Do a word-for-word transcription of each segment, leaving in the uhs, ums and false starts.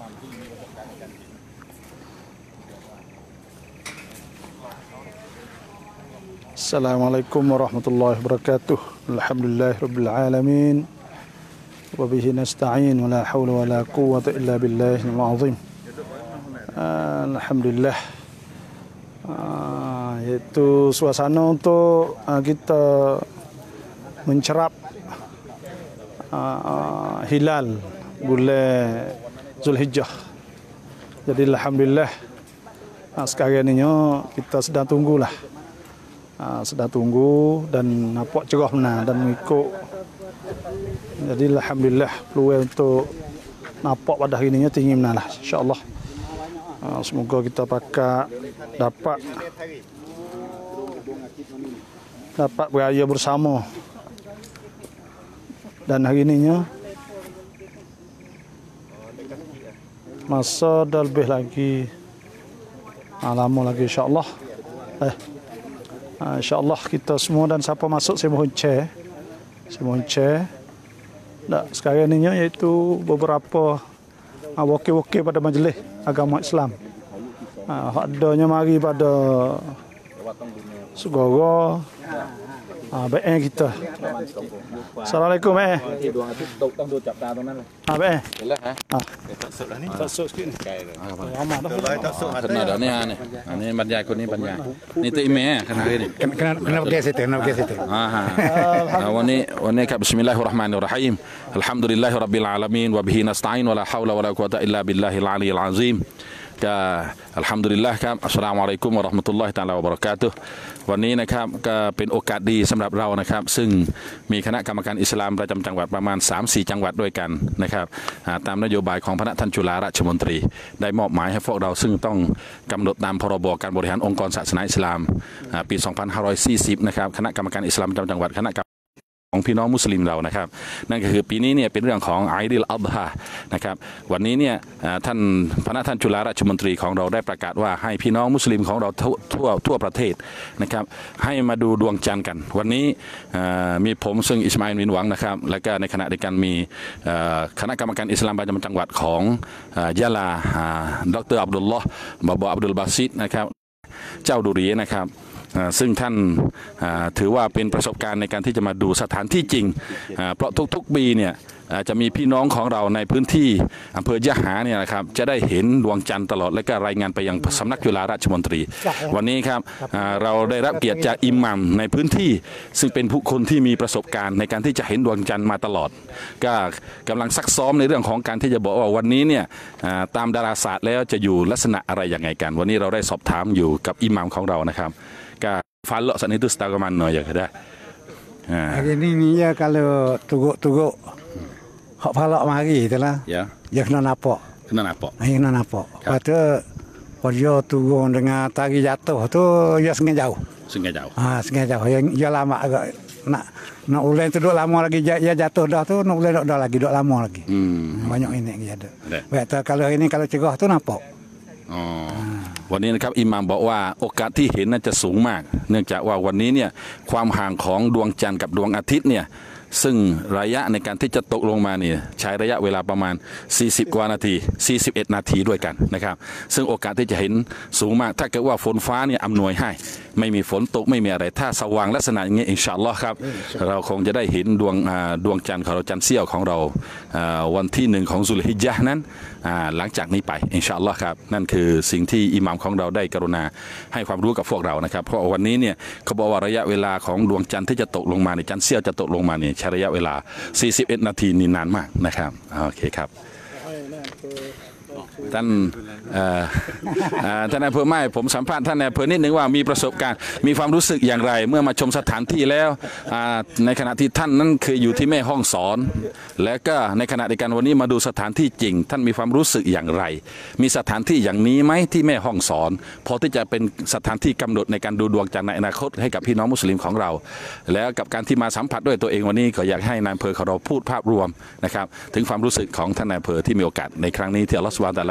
mampu menyebutkan. Assalamualaikum warahmatullahi wabarakatuh. Alhamdulillahirabbil alamin. Wabihi nasta'in wa la hawla wa la quwwata illa billahil azim. Alhamdulillah. Ah, yaitu suasana untuk uh, kita mencerap uh, uh, hilal bulan Zul Hijjah. Jadi alhamdulillah uh, sekarang ini kita sedang tunggulah. Uh, sedang tunggu dan nampak cerah benar dan mengikut. Jadi alhamdulillah peluang untuk nampak pada hari ini tinggi benar lah insyaallah. Uh, semoga kita pakai dapat dapat beraya bersama. Dan hari ininya masa dah lebih lagi lama lagi insyaallah. Eh insyaallah kita semua dan siapa masuk saya mohon share. Saya mohon share. Nah, sekarang ininya iaitu beberapa uh, wakil-wakil pada Majlis Agama Islam. Ah, hak adanya mari pada segoro ah bae kita. Assalamualaikum eh. Ah bae. Belah eh. Ah. Tak sok dah ni. Tak sok sikit ni. Ramah dah. Tak sok hati. Kena dah ni ni. Ni banyak aku ni banyak. Ni tu email eh kena hari ni. Kena kena pakai setel, kena pakai setel. Ha ha. Awak ni, awak ni ka bismillahirrahmanirrahim. Alhamdulillahirabbil alamin wa bihi nasta'in wa la haula wa la quwata illa billahil aliyil azim.ก็อัลฮัมดุลิลลาห์ครับอัสสลามุอะลัยกุมวะเราะห์มะตุลลอฮิตะอาลาวะบะเราะกาตุฮ์วันนี้นะครับก็เป็นโอกาสดีสำหรับเรานะครับซึ่งมีคณะกรรมการอิสลามประจำจังหวัดประมาณ สามถึงสี่ จังหวัดด้วยกันนะครับตามนโยบายของพระท่านจุฬาราชมนตรีได้มอบหมายให้พวกเราซึ่งต้องกำหนดตามพรบการบริหารองค์กรศาสนาอิสลามปี สองพันห้าร้อยสี่สิบนะครับคณะกรรมการอิสลามประจำจังหวัดคณะของพี่น้องมุสลิมเรานะครับนั่นก็คือปีนี้เนี่ยเป็นเรื่องของ Aidil Adha นะครับวันนี้เนี่ยท่านพระท่านจุฬาราชมนตรีของเราได้ประกาศว่าให้พี่น้องมุสลิมของเราทั่วทั่วประเทศนะครับให้มาดูดวงจันทร์กันวันนี้มีผมซึ่งอิสมาอิลวินหวังนะครับและก็ในขณะเดียวกันมีคณะกรรมการอิสลามประจำจังหวัดของยะลาดรอับดุลลอฮ์บะบะอับดุลบาซิดนะครับเจ้าดุรีนะครับซึ่งท่านถือว่าเป็นประสบการณ์ในการที่จะมาดูสถานที่จริงเพราะทุกๆปีเนี่ยจะมีพี่น้องของเราในพื้นที่อำเภอยะหาเนี่ยนะครับจะได้เห็นดวงจันทร์ตลอดและก็รายงานไปยังสำนักจุฬาราชมนตรีวันนี้ครับเราได้รับเกียรติจากอิหม่ามในพื้นที่ซึ่งเป็นผู้คนที่มีประสบการณ์ในการที่จะเห็นดวงจันทร์มาตลอดก็กำลังซักซ้อมในเรื่องของการที่จะบอกว่าวันนี้เนี่ยตามดาราศาสตร์แล้วจะอยู่ลักษณะอะไรอย่างไงกันวันนี้เราได้สอบถามอยู่กับอิหม่ามของเรานะครับFalak saat itu setahu mana ya kada. Hari ini ya kalau tuguk-tuguk hak falak mari itulah. Ya. Ya kena nampak. Kena nampak. Kena nampak. Lepas tu kalau turun dengan tari jatuh tu ya sengaja jauh. Sengaja jauh. Ha sengaja jauh. Yang ya lama agak nak nak ulen tu duduk lama lagi ya jatuh dah tu nak ulen dah lagi duduk lama lagi. Hmm. Banyak ini lagi ada. Baik tu kalau hari ni kalau cerah tu nampak. Oh.วันนี้นะครับอิหม่ามบอกว่าโอกาสที่เห็นน่าจะสูงมากเนื่องจากว่าวันนี้เนี่ยความห่างของดวงจันทร์กับดวงอาทิตย์เนี่ยซึ่งระยะในการที่จะตกลงมาเนี่ยใช้ระยะเวลาประมาณสี่สิบกว่านาทีสี่สิบเอ็ดนาทีด้วยกันนะครับซึ่งโอกาสที่จะเห็นสูงมากถ้าเกิดว่าฝนฟ้าเนี่ยอำนวยให้ไม่มีฝนตกไม่มีอะไรถ้าสว่างลักษณะอย่างนี้อินชาอัลลอฮ์ครับเราคงจะได้เห็นดวงดวงจันทร์ของเราจันทร์เสี้ยวของเราวันที่หนึ่งของซุลฮิจญะห์นั้นหลังจากนี้ไปอินชาอัลลอฮ์ครับนั่นคือสิ่งที่อิหม่ามของเราได้กรุณาให้ความรู้กับพวกเรานะครับเพราะวันนี้เนี่ยเขาบอกว่าระยะเวลาของดวงจันทร์ที่จะตกลงมาในจันทร์เสี้ยวจะตกลงมาเนี่ยใช้ระยะเวลาสี่สิบเอ็ดนาทีนี่นานมากนะครับโอเคครับท่านท่านนายอำเภอไม่ผมสัมภาษณ์ท่านนายอำเภอนิดนึงว่ามีประสบการณ์มีความรู้สึกอย่างไรเมื่อมาชมสถานที่แล้วในขณะที่ท่านนั้นเคยอยู่ที่แม่ห้องสอนและก็ในขณะเดียวกันวันนี้มาดูสถานที่จริงท่านมีความรู้สึกอย่างไรมีสถานที่อย่างนี้ไหมที่แม่ห้องสอนพอที่จะเป็นสถานที่กำหนดในการดูดวงจันทร์ในอนาคตให้กับพี่น้องมุสลิมของเราแล้วกับการที่มาสัมผัสด้วยตัวเองวันนี้ก็อยากให้นายอำเภอของเราพูดภาพรวมนะครับถึงความรู้สึกของท่านนายอำเภอที่มีโอกาสในครั้งนี้ที่อัลลอฮฺซุบฮานะฮูวะตะอา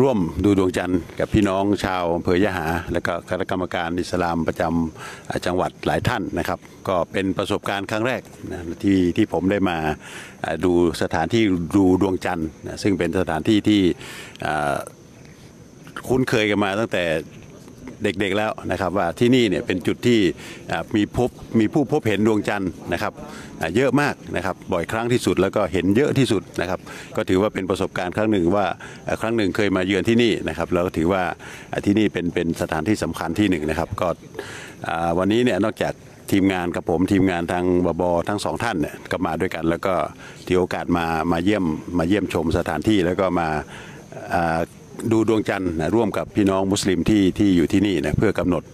ร่วมดูดวงจันทร์กับพี่น้องชาวอำเภอยะหาและก็คณะกรรมการอิสลามประจำจังหวัดหลายท่านนะครับก็เป็นประสบการณ์ครั้งแรกนะที่ที่ผมได้มาดูสถานที่ดูดวงจันทร์นะซึ่งเป็นสถานที่ที่คุ้นเคยกันมาตั้งแต่เด็กๆแล้วนะครับว่าที่นี่เนี่ยเป็นจุดที่มีพบมีผู้พบเห็นดวงจันทร์นะครับเยอะมากนะครับบ่อยครั้งที่สุดแล้วก็เห็นเยอะที่สุดนะครับก็ถือว่าเป็นประสบการณ์ครั้งหนึ่งว่าครั้งหนึ่งเคยมาเยือนที่นี่นะครับแล้วก็ถือว่าที่นี่เป็นเป็นสถานที่สำคัญที่หนึ่งนะครับก็วันนี้เนี่ยนอกจากทีมงานกับผมทีมงานทางบอบทั้งสองท่านเนี่ยก็มาด้วยกันแล้วก็ถือโอกาสมามาเยี่ยมมาเยี่ยมชมสถานที่แล้วก็มาดูดวงจันทร์นะร่วมกับพี่น้องมุสลิมที่ที่อยู่ที่นี่นะเพื่อกำหนด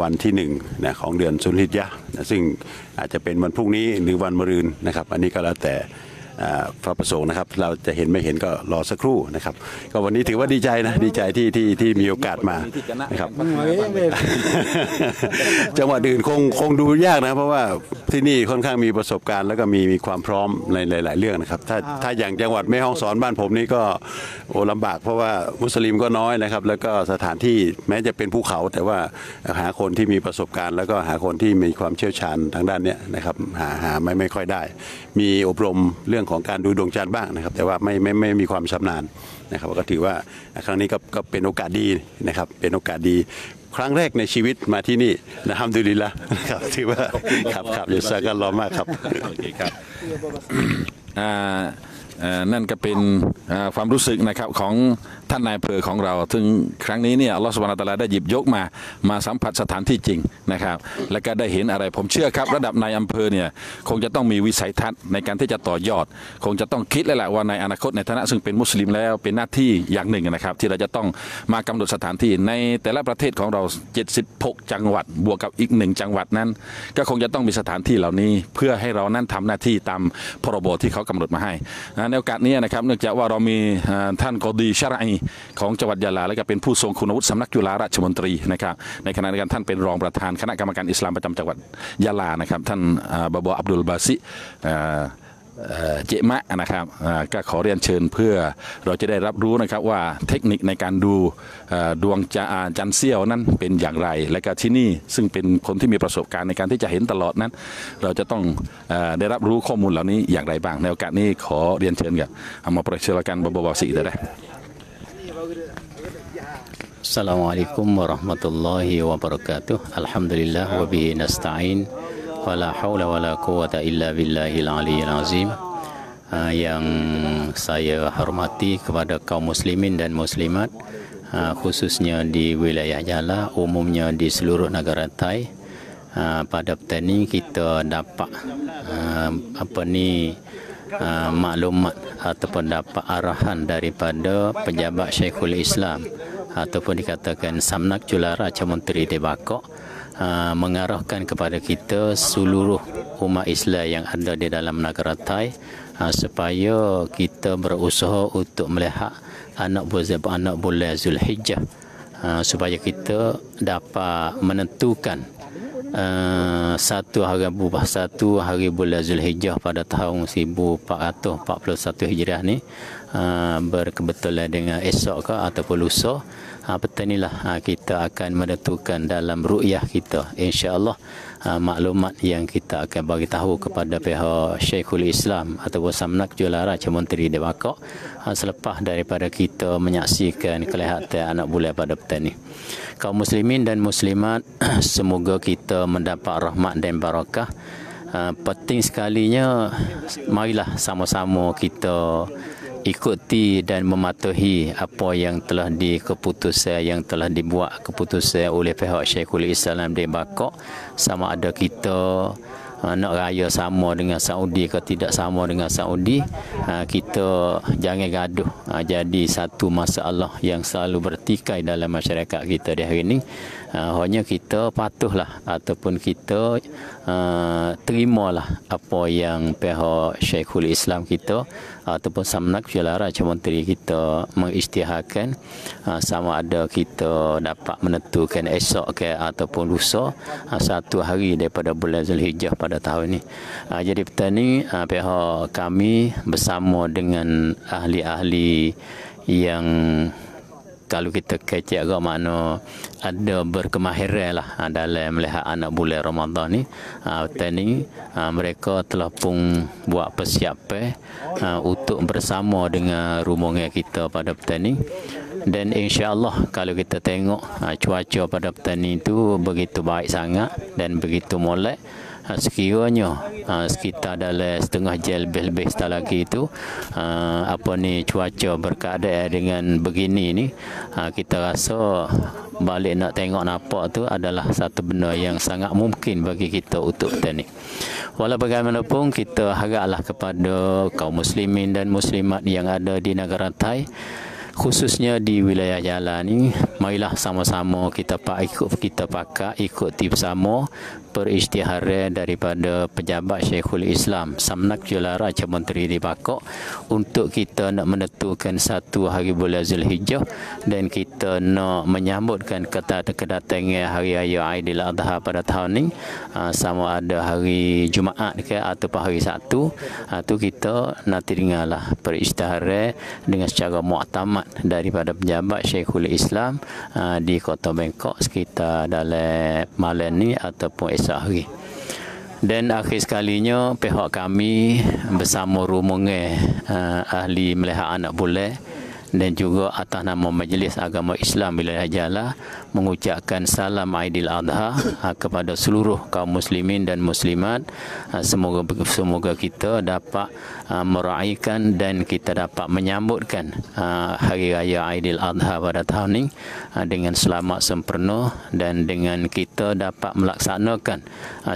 วันที่หนึ่งนะของเดือนซุลฮิจญะห์นะซึ่งอาจจะเป็นวันพรุ่งนี้หรือวันมะรืนนะครับอันนี้ก็แล้วแต่พระประสงค์นะครับเราจะเห็นไม่เห็นก็รอสักครู่นะครับก็วันนี้ถือว่าดีใจนะดีใจที่ที่ที่มีโอกาสมานะครับจังหวัดอื่นคงคงดูยากนะเพราะว่าที่นี่ค่อนข้างมีประสบการณ์แล้วก็มีมีความพร้อมในหลายๆเรื่องนะครับถ้าถ้าอย่างจังหวัดแม่ฮ่องสอนบ้านผมนี่ก็โอ้ลำบากเพราะว่ามุสลิมก็น้อยนะครับแล้วก็สถานที่แม้จะเป็นภูเขาแต่ว่าหาคนที่มีประสบการณ์แล้วก็หาคนที่มีความเชี่ยวชาญทางด้านเนี้ยนะครับหาหาไม่ไม่ค่อยได้มีอบรมเรื่องของการดูดวงจันทร์บ้างนะครับแต่ว่าไม่ไม่ไม่มีความชำนาญนะครับก็ถือว่าครั้งนี้ก็ก็เป็นโอกาสดีนะครับเป็นโอกาสดีครั้งแรกในชีวิตมาที่นี่นะฮัมดุลิลละครับถือว่าครับครับยศกันรอมากครับนั่นก็เป็นความรู้สึกนะครับของท่านนายอำเภอของเราซึ่งครั้งนี้เนี่ยอัลลอฮฺซุบฮานะฮูวะตะอาลาได้หยิบยกมามาสัมผัสสถานที่จริงนะครับและก็ได้เห็นอะไรผมเชื่อครับระดับนายอำเภอเนี่ยคงจะต้องมีวิสัยทัศน์ในการที่จะต่อยอดคงจะต้องคิดแล้วแหละว่าในอนาคตในฐานะซึ่งเป็นมุสลิมแล้วเป็นหน้าที่อย่างหนึ่งนะครับที่เราจะต้องมากำหนดสถานที่ในแต่ละประเทศของเราเจ็ดสิบหกจังหวัดบวกกับอีกหนึ่งจังหวัดนั้นก็คงจะต้องมีสถานที่เหล่านี้เพื่อให้เรานั้นทำหน้าที่ตามพรบที่เขากำหนดมาให้ในโอกาสนี้นะครับเนื่องจากว่าเรามีท่านกอดีชะรัยของจังหวัดยะลาและก็เป็นผู้ทรงคุณวุฒิสำนักจุฬาราชมนตรีนะครับในขณะเดียวกันท่านเป็นรองประธานคณะกรรมการอิสลามประจำจังหวัดยะลานะครับท่านบอบออับดุลบาซิเจมะนะครับก็ขอเรียนเชิญเพื่อเราจะได้รับรู้นะครับว่าเทคนิคในการดูดวงจันทร์เสี้ยวนั้นเป็นอย่างไรและก็ที่นี่ซึ่งเป็นคนที่มีประสบการณ์ในการที่จะเห็นตลอดนั้นเราจะต้องได้รับรู้ข้อมูลเหล่านี้อย่างไรบ้างในโอกาสนี้ขอเรียนเชิญกับอัมมาประชาการบอบอสิได้Assalamualaikum warahmatullahi wabarakatuh. Alhamdulillah wa bihi nasta'in. Wa la hawla wa la quwata illa billahil aliyyil azim. Uh, yang saya hormati kepada kaum muslimin dan muslimat uh, khususnya di wilayah Yala, umumnya di seluruh negara Thai. Uh, pada petang ini kita dapat uh, apa ni uh, maklumat ataupun dapat arahan daripada pejabat Syekhul Islam ataupun dikatakan Samnak Chularatchamontri di Bangkok uh, mengarahkan kepada kita seluruh umat Islam yang ada di dalam negara Thai uh, supaya kita berusaha untuk melihat anak bulan anak bulan Zul Hijjah uh, supaya kita dapat menentukan uh, satu hari bulan satu hari bulan Zul Hijjah pada tahun seribu empat ratus empat puluh satu Hijriah ni uh, berkebetulan dengan esok ke ataupun lusa. Ha, petang inilah ha, kita akan menentukan dalam ruqyah kita. InsyaAllah ha, maklumat yang kita akan bagi tahu kepada pihak Syekhul Islam ataupun Samnak Chularatchamontri di Bangkok ha, selepas daripada kita menyaksikan kelihatan anak bulan pada petang ini. Kaum muslimin dan muslimat, semoga kita mendapat rahmat dan barakah. Ha, penting sekalinya, marilah sama-sama kita ikuti dan mematuhi apa yang telah di keputusan yang telah dibuat keputusan oleh pihak Syekhul Islam di Bangkok, sama ada kita nak raya sama dengan Saudi ke tidak sama dengan Saudi, kita jangan gaduh jadi satu masalah yang selalu bertikai dalam masyarakat kita di hari ini. Hanya kita patuhlah ataupun kita uh, terimalah apa yang pihak Syekhul Islam kita ataupun Samnak Chularatchamontri kita mengisytiharkan uh, sama ada kita dapat menentukan esok ke ataupun lusa uh, satu hari daripada bulan Zulhijjah pada tahun ini. Uh, jadi petang ini uh, pihak kami bersama dengan ahli-ahli yang kalau kita kecek agak makna ada berkemahiran lah dalam melihat anak bulan Ramadan ni. Ha, tani ha, mereka telah pun buat persiapan ha, untuk bersama dengan rombongan kita pada petani. Dan insya-Allah kalau kita tengok ha, cuaca pada petani itu begitu baik sangat dan begitu molek. Sekiranya sekitar dalam setengah jam lebih-lebih setelah lagi itu apa ni cuaca berkeadaan dengan begini ni, kita rasa balik nak tengok nampak tu adalah satu benda yang sangat mungkin bagi kita untuk petani. Walau bagaimanapun kita haraplah kepada kaum muslimin dan muslimat yang ada di negara Thai, khususnya di wilayah jalan ni, marilah sama-sama kita pak ikut kita pakai ikuti bersama perisytiharan daripada pejabat Syekhul Islam Samnak Chularatchamontri di Pakok untuk kita nak menentukan satu hari bulan Zul Hijjah dan kita nak menyambutkan kedatangan hari raya Aidil Adha pada tahun ni, sama ada hari Jumaat ke atau hari Sabtu, tu kita nanti dengarlah perisytiharan dengan secara muktamad daripada pejabat Syekhul Islam uh, di Kota Bangkok sekitar dalam malam ni ataupun esok hari. Dan akhir sekalinya pihak kami bersama rombongan uh, ahli melihat anak bulan dan juga atas nama Majlis Agama Islam Wilayah Jala mengucapkan salam Aidil Adha kepada seluruh kaum muslimin dan muslimat. Semoga semoga kita dapat meraihkan dan kita dapat menyambutkan Hari Raya Aidil Adha pada tahun ini dengan selamat sempurna dan dengan kita dapat melaksanakan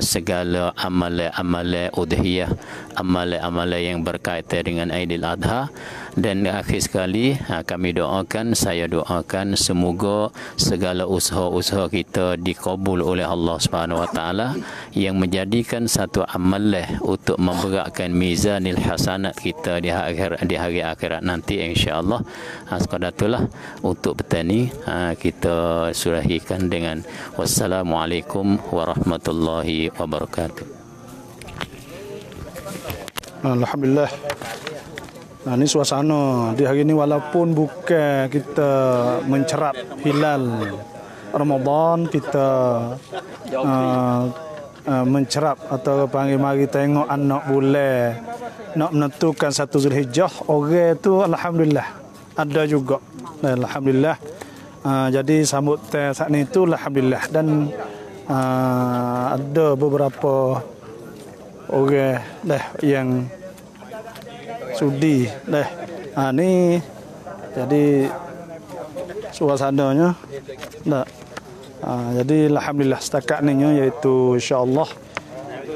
segala amalan-amalan udhiyah, amalan-amalan yang berkaitan dengan Aidil Adha. Dan akhir sekali kami doakan, saya doakan semoga segala usaha-usaha kita dikabul oleh Allah Subhanahu Wa Taala yang menjadikan satu amalan untuk memberatkan mizanil hasanat kita di hari di hari akhirat nanti insya-Allah. Sekadar itulah untuk petani kita surahikan dengan wassalamualaikum warahmatullahi wabarakatuh. Alhamdulillah. Nah, ini suasana di hari ini walaupun bukan kita mencerap hilal Ramadan, kita uh, uh, mencerap atau panggil mari tengok anak bulan nak menentukan satu Zulhijjah, orang itu alhamdulillah ada juga. Alhamdulillah. Uh, jadi sambutan saat ini itu alhamdulillah dan uh, ada beberapa orang dah yang sudi deh. Nah, ini jadi suasananya nah, jadi alhamdulillah setakat ni yaitu insyaallah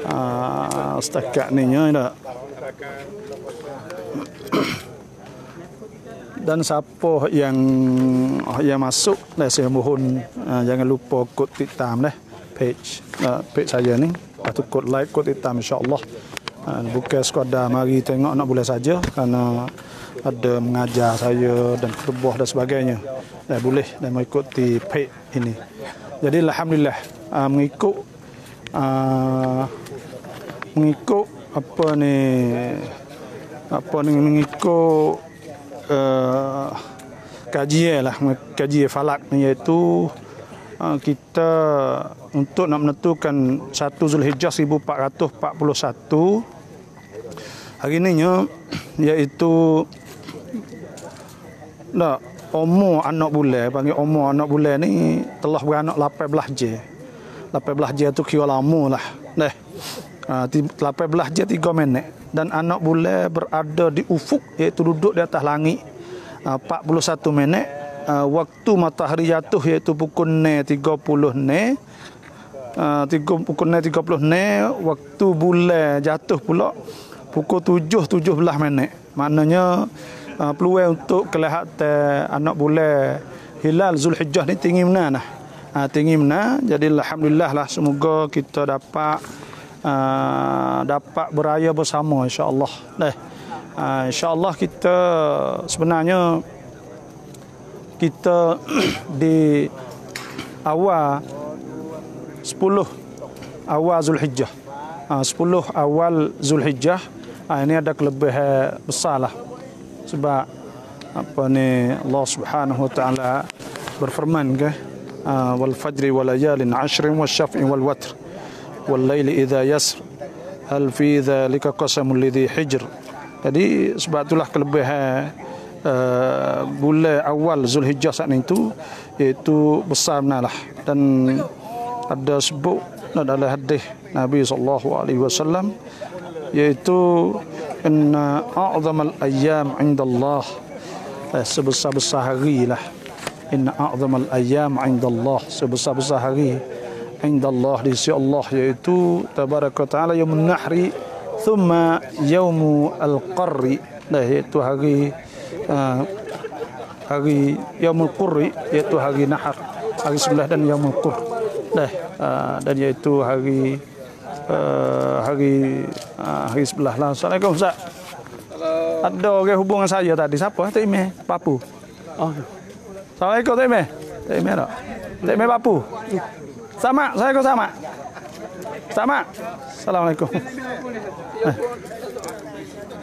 ah setakat ni nah. Dan siapa yang yang masuk dah saya mohon ah, jangan lupa kod hitam deh page nah, page saya ni, patut kod like kod hitam insyaallah. Bukan sekadar mari tengok anak bulan saja, kerana ada mengajar saya dan khutbah dan sebagainya. Dan boleh dan mengikuti page ini. Jadi alhamdulillah uh, mengikut uh, mengikut apa ni apa ni mengikut uh, kajian lah, kajian falak ni iaitu uh, kita untuk nak menentukan satu Zulhijjah seribu empat ratus empat puluh satu hari ini iaitu dak umur anak bulan, panggil umur anak bulan ni telah beranak lapan belas jam. lapan belas jam tu kira lama lah. Deh. Ah lapan belas jam tiga minit dan anak bulan berada di ufuk iaitu duduk di atas langit empat puluh satu minit waktu matahari jatuh iaitu pukul enam tiga puluh pukul enam tiga puluh waktu bulan jatuh pula pukul tujuh tujuh belas minit. Maknanya uh, peluang untuk kelihatan anak bulan hilal Zulhijjah ni tinggi benar nah. Uh, tinggi benar. Jadi alhamdulillah lah semoga kita dapat uh, dapat beraya bersama insya-Allah. Deh. Uh, insya-Allah kita sebenarnya kita di awal sepuluh awal Zulhijjah. Uh, sepuluh awal Zulhijjah. Ha, ini ada kelebihan besar lah sebab apa nih Allah Subhanahu wa taala berfirman ke wal fajri wa layalin ashrin wasyaf'i wal watr wal laili idza yasr hal fi dzalika qasamul lidhi hijr. Jadi sebab itulah kelebihan uh, bulan awal Zulhijjah saat itu yaitu besar nalah, dan ada sebut adalah hadis Nabi sallallahu alaihi wasallam yaitu inna a'zamal ayyam 'inda Allah, sebesar-besar hari lah. Inna a'zamal ayyam 'inda Allah, sebesar-besar hari 'inda Allah, di sisi Allah, yaitu tabaraka taala yaumun nahri thumma yaumu al-qarri, yaitu hari uh, hari yaumul qurri, yaitu hari nahar, hari sebelah, dan yaumul qur dah uh, dan yaitu hari uh, hari uh, hari sebelah lah. Assalamualaikum Ustaz. Ada orang hubungan saya tadi, siapa? Teme, Papu. Oh. Assalamualaikum Teme. Teme tak? Teme Papu. Sama, saya kok sama. Sama. Assalamualaikum. Eh.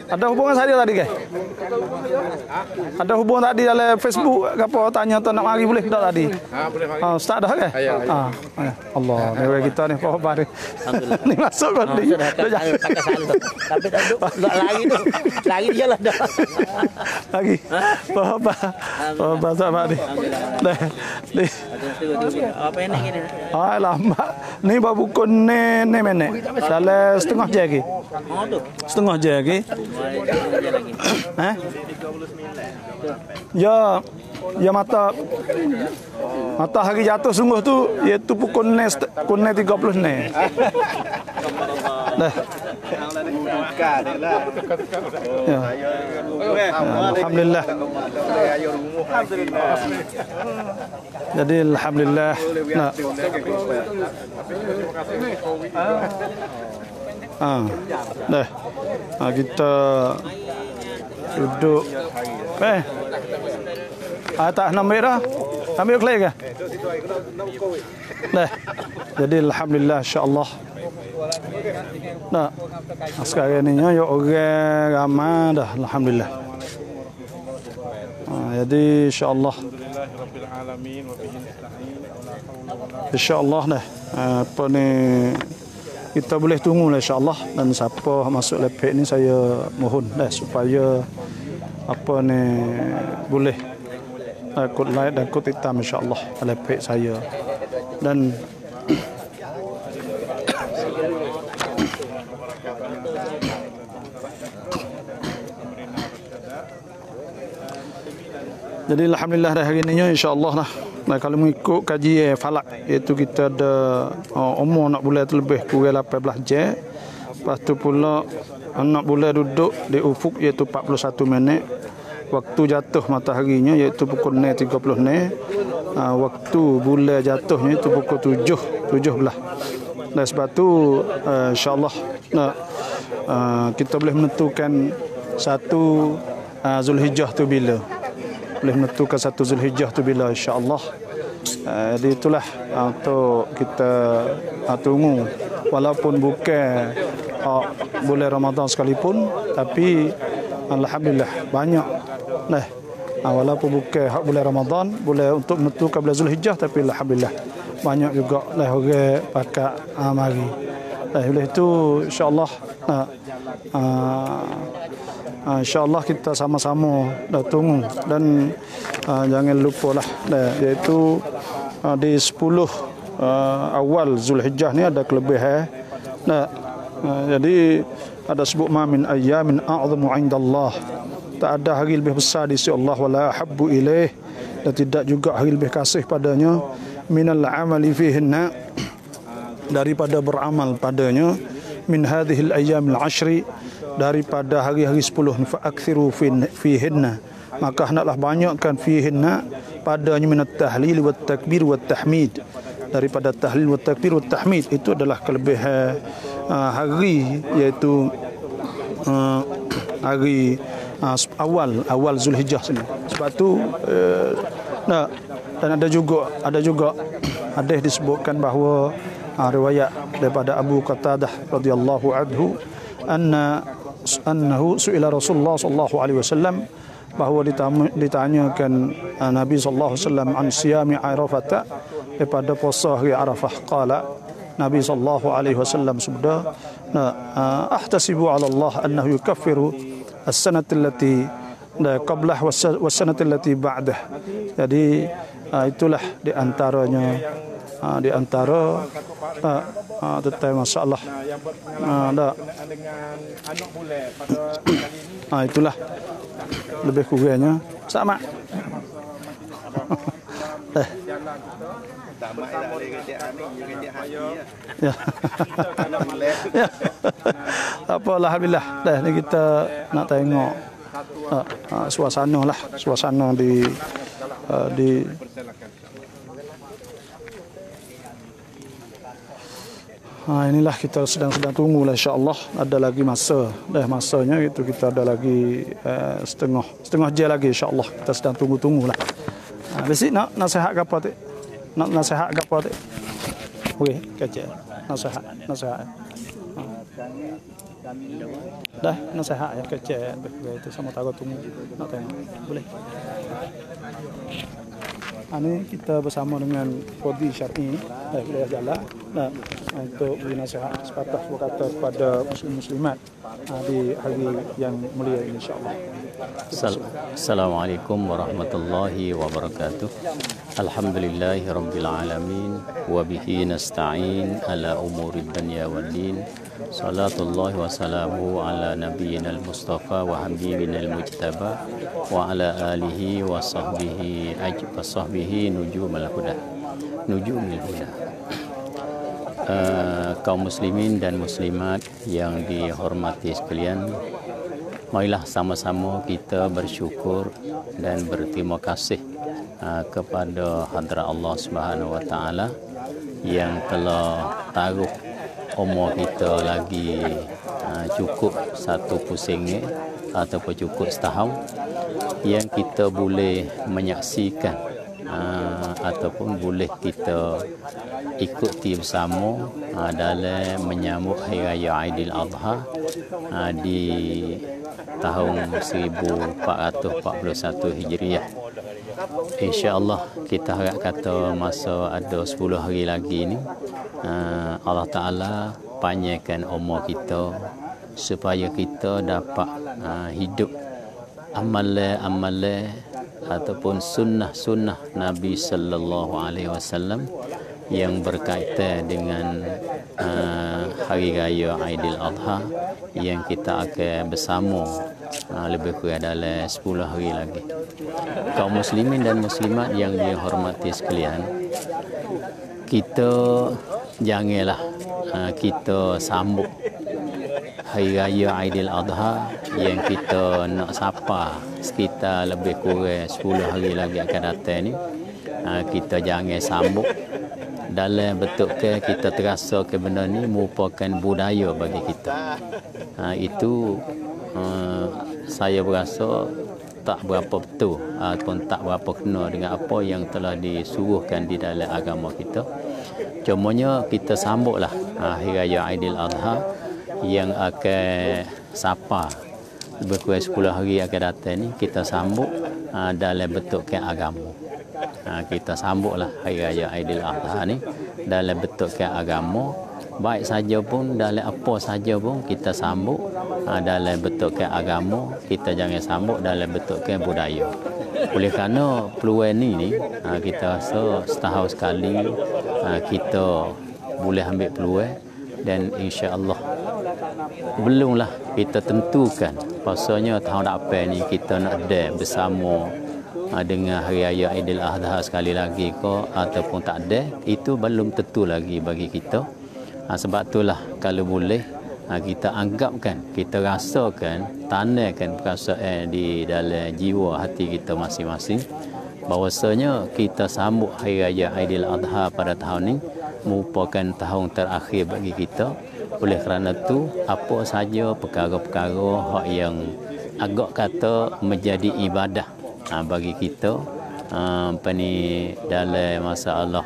Ada hubungan saya tadi ke? Ada hubungan tadi dalam Facebook apa tanya tu nak mari boleh tak tadi? Ha, boleh mari. Oh, start dah ke? Ah. Allah, mereka kita ni apa-apa ni. Alhamdulillah. Ni masuk kan ni. Pakai salam. Tapi tak duduk, tak lari tu. Lari dia lah dah. Lagi. Apa-apa. Apa sama ni. Dah. Ni. Apa yang nak ni? Ah, lama. Ni babu kun ni ni mana? Dalam setengah je lagi. Oh tu. Setengah je lagi. Hah? Ya, ya mata matahari jatuh sungguh tu iaitu pukul tiga puluh ni. Dah. Ya. Alhamdulillah. Jadi alhamdulillah. Nah. Ah, dah. Ah, kita duduk. Eh, ah, tak nampak dah. Ambil kelai ke? Dah. Jadi alhamdulillah, insya-Allah. Nah, sekarang ni ya orang ramai dah, alhamdulillah. Ah, jadi insya-Allah. Insya-Allah dah. Apa ni? Kita boleh tunggulah insya-Allah, dan siapa masuk lepek ni saya mohon dah supaya apa ni boleh ikut like dan ikut hitam insya-Allah lepek saya. Dan jadi alhamdulillah dah hari ni insya-Allah lah. Nah, kalau mengikut kajian falak, iaitu kita ada uh, umur nak bulan terlebih kurang lapan belas jam. Lepas tu pula nak bulan duduk di ufuk iaitu empat puluh satu minit. Waktu jatuh mataharinya iaitu pukul tiga puluh ni. Uh, waktu bulan jatuhnya itu pukul tujuh, tujuh belas. Dan sebab tu uh, insya-Allah nah, uh, kita boleh menentukan satu uh, Zulhijjah tu bila. Boleh menentukan satu Zulhijjah tu bila insya-Allah. Jadi uh, itulah untuk kita uh, tunggu, walaupun bukan uh, bulan Ramadan sekalipun, tapi alhamdulillah banyak nah uh, walaupun bukan hak bulan Ramadan, boleh untuk menentukan bulan Zulhijjah, tapi alhamdulillah banyak juga lah orang pakai uh, mari. Nah, oleh itu insya-Allah nah uh, Uh, InsyaAllah kita sama-sama dah tunggu, dan uh, jangan lupa lah dah, iaitu uh, di sepuluh uh, awal Zulhijjah ni ada kelebihan dah. Uh, jadi ada sebut ma min ayyamin a'zamu 'indallah, tak ada hari lebih besar di sisi Allah, wala habbu ilaih, dan tidak juga hari lebih kasih padanya, minal amali fihinna, daripada beramal padanya, min hadhil ayyamil ashri, daripada hari-hari sepuluh, fa'akthiru fihinna, maka hendaklah banyakkan fihinna padanya minat tahlil wa takbir wa tahmid, daripada tahlil wa takbir wa tahmid. Itu adalah kelebihan uh, hari, iaitu uh, hari uh, awal awal Zulhijjah sini. Sebab tu uh, nah, dan ada juga ada juga hadis disebutkan bahawa uh, riwayat daripada Abu Qatadah radhiyallahu anhu anna annahu su'ila Rasulullah sallallahu alaihi wasallam bahwa ditanyakan Nabi sallallahu alaihi wasallam an siyami Arafah, kepada puasa hari Arafah, qala Nabi sallallahu alaihi wasallam sabda, ahtasibu ala Allah annahu yukaffiru as-sanata allati qablah was-sanata allati ba'dah. Jadi itulah di antaranya Uh, di antara uh, uh, tentang masalah uh, dah uh, itulah lebih kurangnya sama eh ya apalah alhamdulillah dah ni kita nak tengok uh, uh, suasana lah suasana di uh, di Nah, inilah kita sedang-sedang tunggu lah, insyaAllah ada lagi masa, dah masanya itu kita ada lagi eh, setengah setengah jam lagi, insyaAllah kita sedang tunggu-tunggu lah. Nah, besi nak nasihat ke apa tu? Nak nasihat ke apa tu? Okey, kaca nasihat, nasihat. Dah nasihat ya kaca itu sama tahu tunggu nak tengok boleh. Ini kita bersama dengan Qadi Syar'i eh, Wilayah Jalak nah, untuk beri nasihat sepatah dua kata kepada muslim-muslimat nah, di hari yang mulia ini insyaAllah. Assalamualaikum warahmatullahi wabarakatuh. Alhamdulillahi rabbil alamin wa bihi nasta'in ala umuri dunya wad din. Salatullahi wassalamu ala nabiyyina al-mustafa wa habibina al-mujtaba wa ala alihi wa sahbihi ajwa sahbihi nujumul huda nujumul huda. Uh, kaum muslimin dan muslimat yang dihormati sekalian, marilah sama-sama kita bersyukur dan berterima kasih uh, kepada hadrat Allah Subhanahu wa taala yang telah taruh umur kita lagi uh, cukup satu pusing ataupun cukup setahun yang kita boleh menyaksikan uh, ataupun boleh kita ikuti bersama uh, dalam menyambut Hari Raya Aidil Adha uh, di tahun seribu empat ratus empat puluh satu Hijriah. InsyaAllah kita harap kata masa ada sepuluh hari lagi ni Allah Ta'ala panjangkan umur kita supaya kita dapat hidup amalan-amalan ataupun sunnah-sunnah Nabi Sallallahu Alaihi Wasallam yang berkaitan dengan Hari Raya Aidil Adha yang kita akan bersama Uh, lebih kurang dalam sepuluh hari lagi. Kaum muslimin dan muslimat yang dihormati sekalian, kita janganlah uh, kita sambut Hari Raya Aidil Adha yang kita nak sapa sekitar lebih kurang sepuluh hari lagi akan datang ni, uh, kita jangan sambut dalam bentuk ke kita terasa ke benda ni merupakan budaya bagi kita. Uh, itu Uh, saya berasa tak berapa betul ataupun uh, tak berapa kena dengan apa yang telah disuruhkan di dalam agama kita. Cumanya kita sambutlah uh, Hari Raya Aidil Adha yang akan sapa berkurang sepuluh hari akan datang ni, kita sambut uh, dalam bentukkan agama. Uh, kita sambutlah Hari Raya Aidil Adha ni dalam bentukkan agama. Baik saja pun, dalam apa saja pun kita sambut ha, dalam bentukkan agama, kita jangan sambut dalam bentukkan budaya. Oleh kerana peluang ni ni ha, kita rasa setahun sekali ha, kita boleh ambil peluang dan insya-Allah belumlah kita tentukan pasalnya tahun depan ni kita nak ada bersama dengan Hari Raya Aidil Adha sekali lagi ke ataupun tak ada, itu belum tentu lagi bagi kita. Ha, sebab itulah kalau boleh ha, kita anggapkan, kita rasakan, tanamkan perasaan di dalam jiwa hati kita masing-masing bahawasanya kita sambut Hari Raya Aidil Adha pada tahun ini merupakan tahun terakhir bagi kita. Oleh kerana itu apa saja perkara-perkara hak yang agak kata menjadi ibadah ha, bagi kita ha, apa ni dalam masalah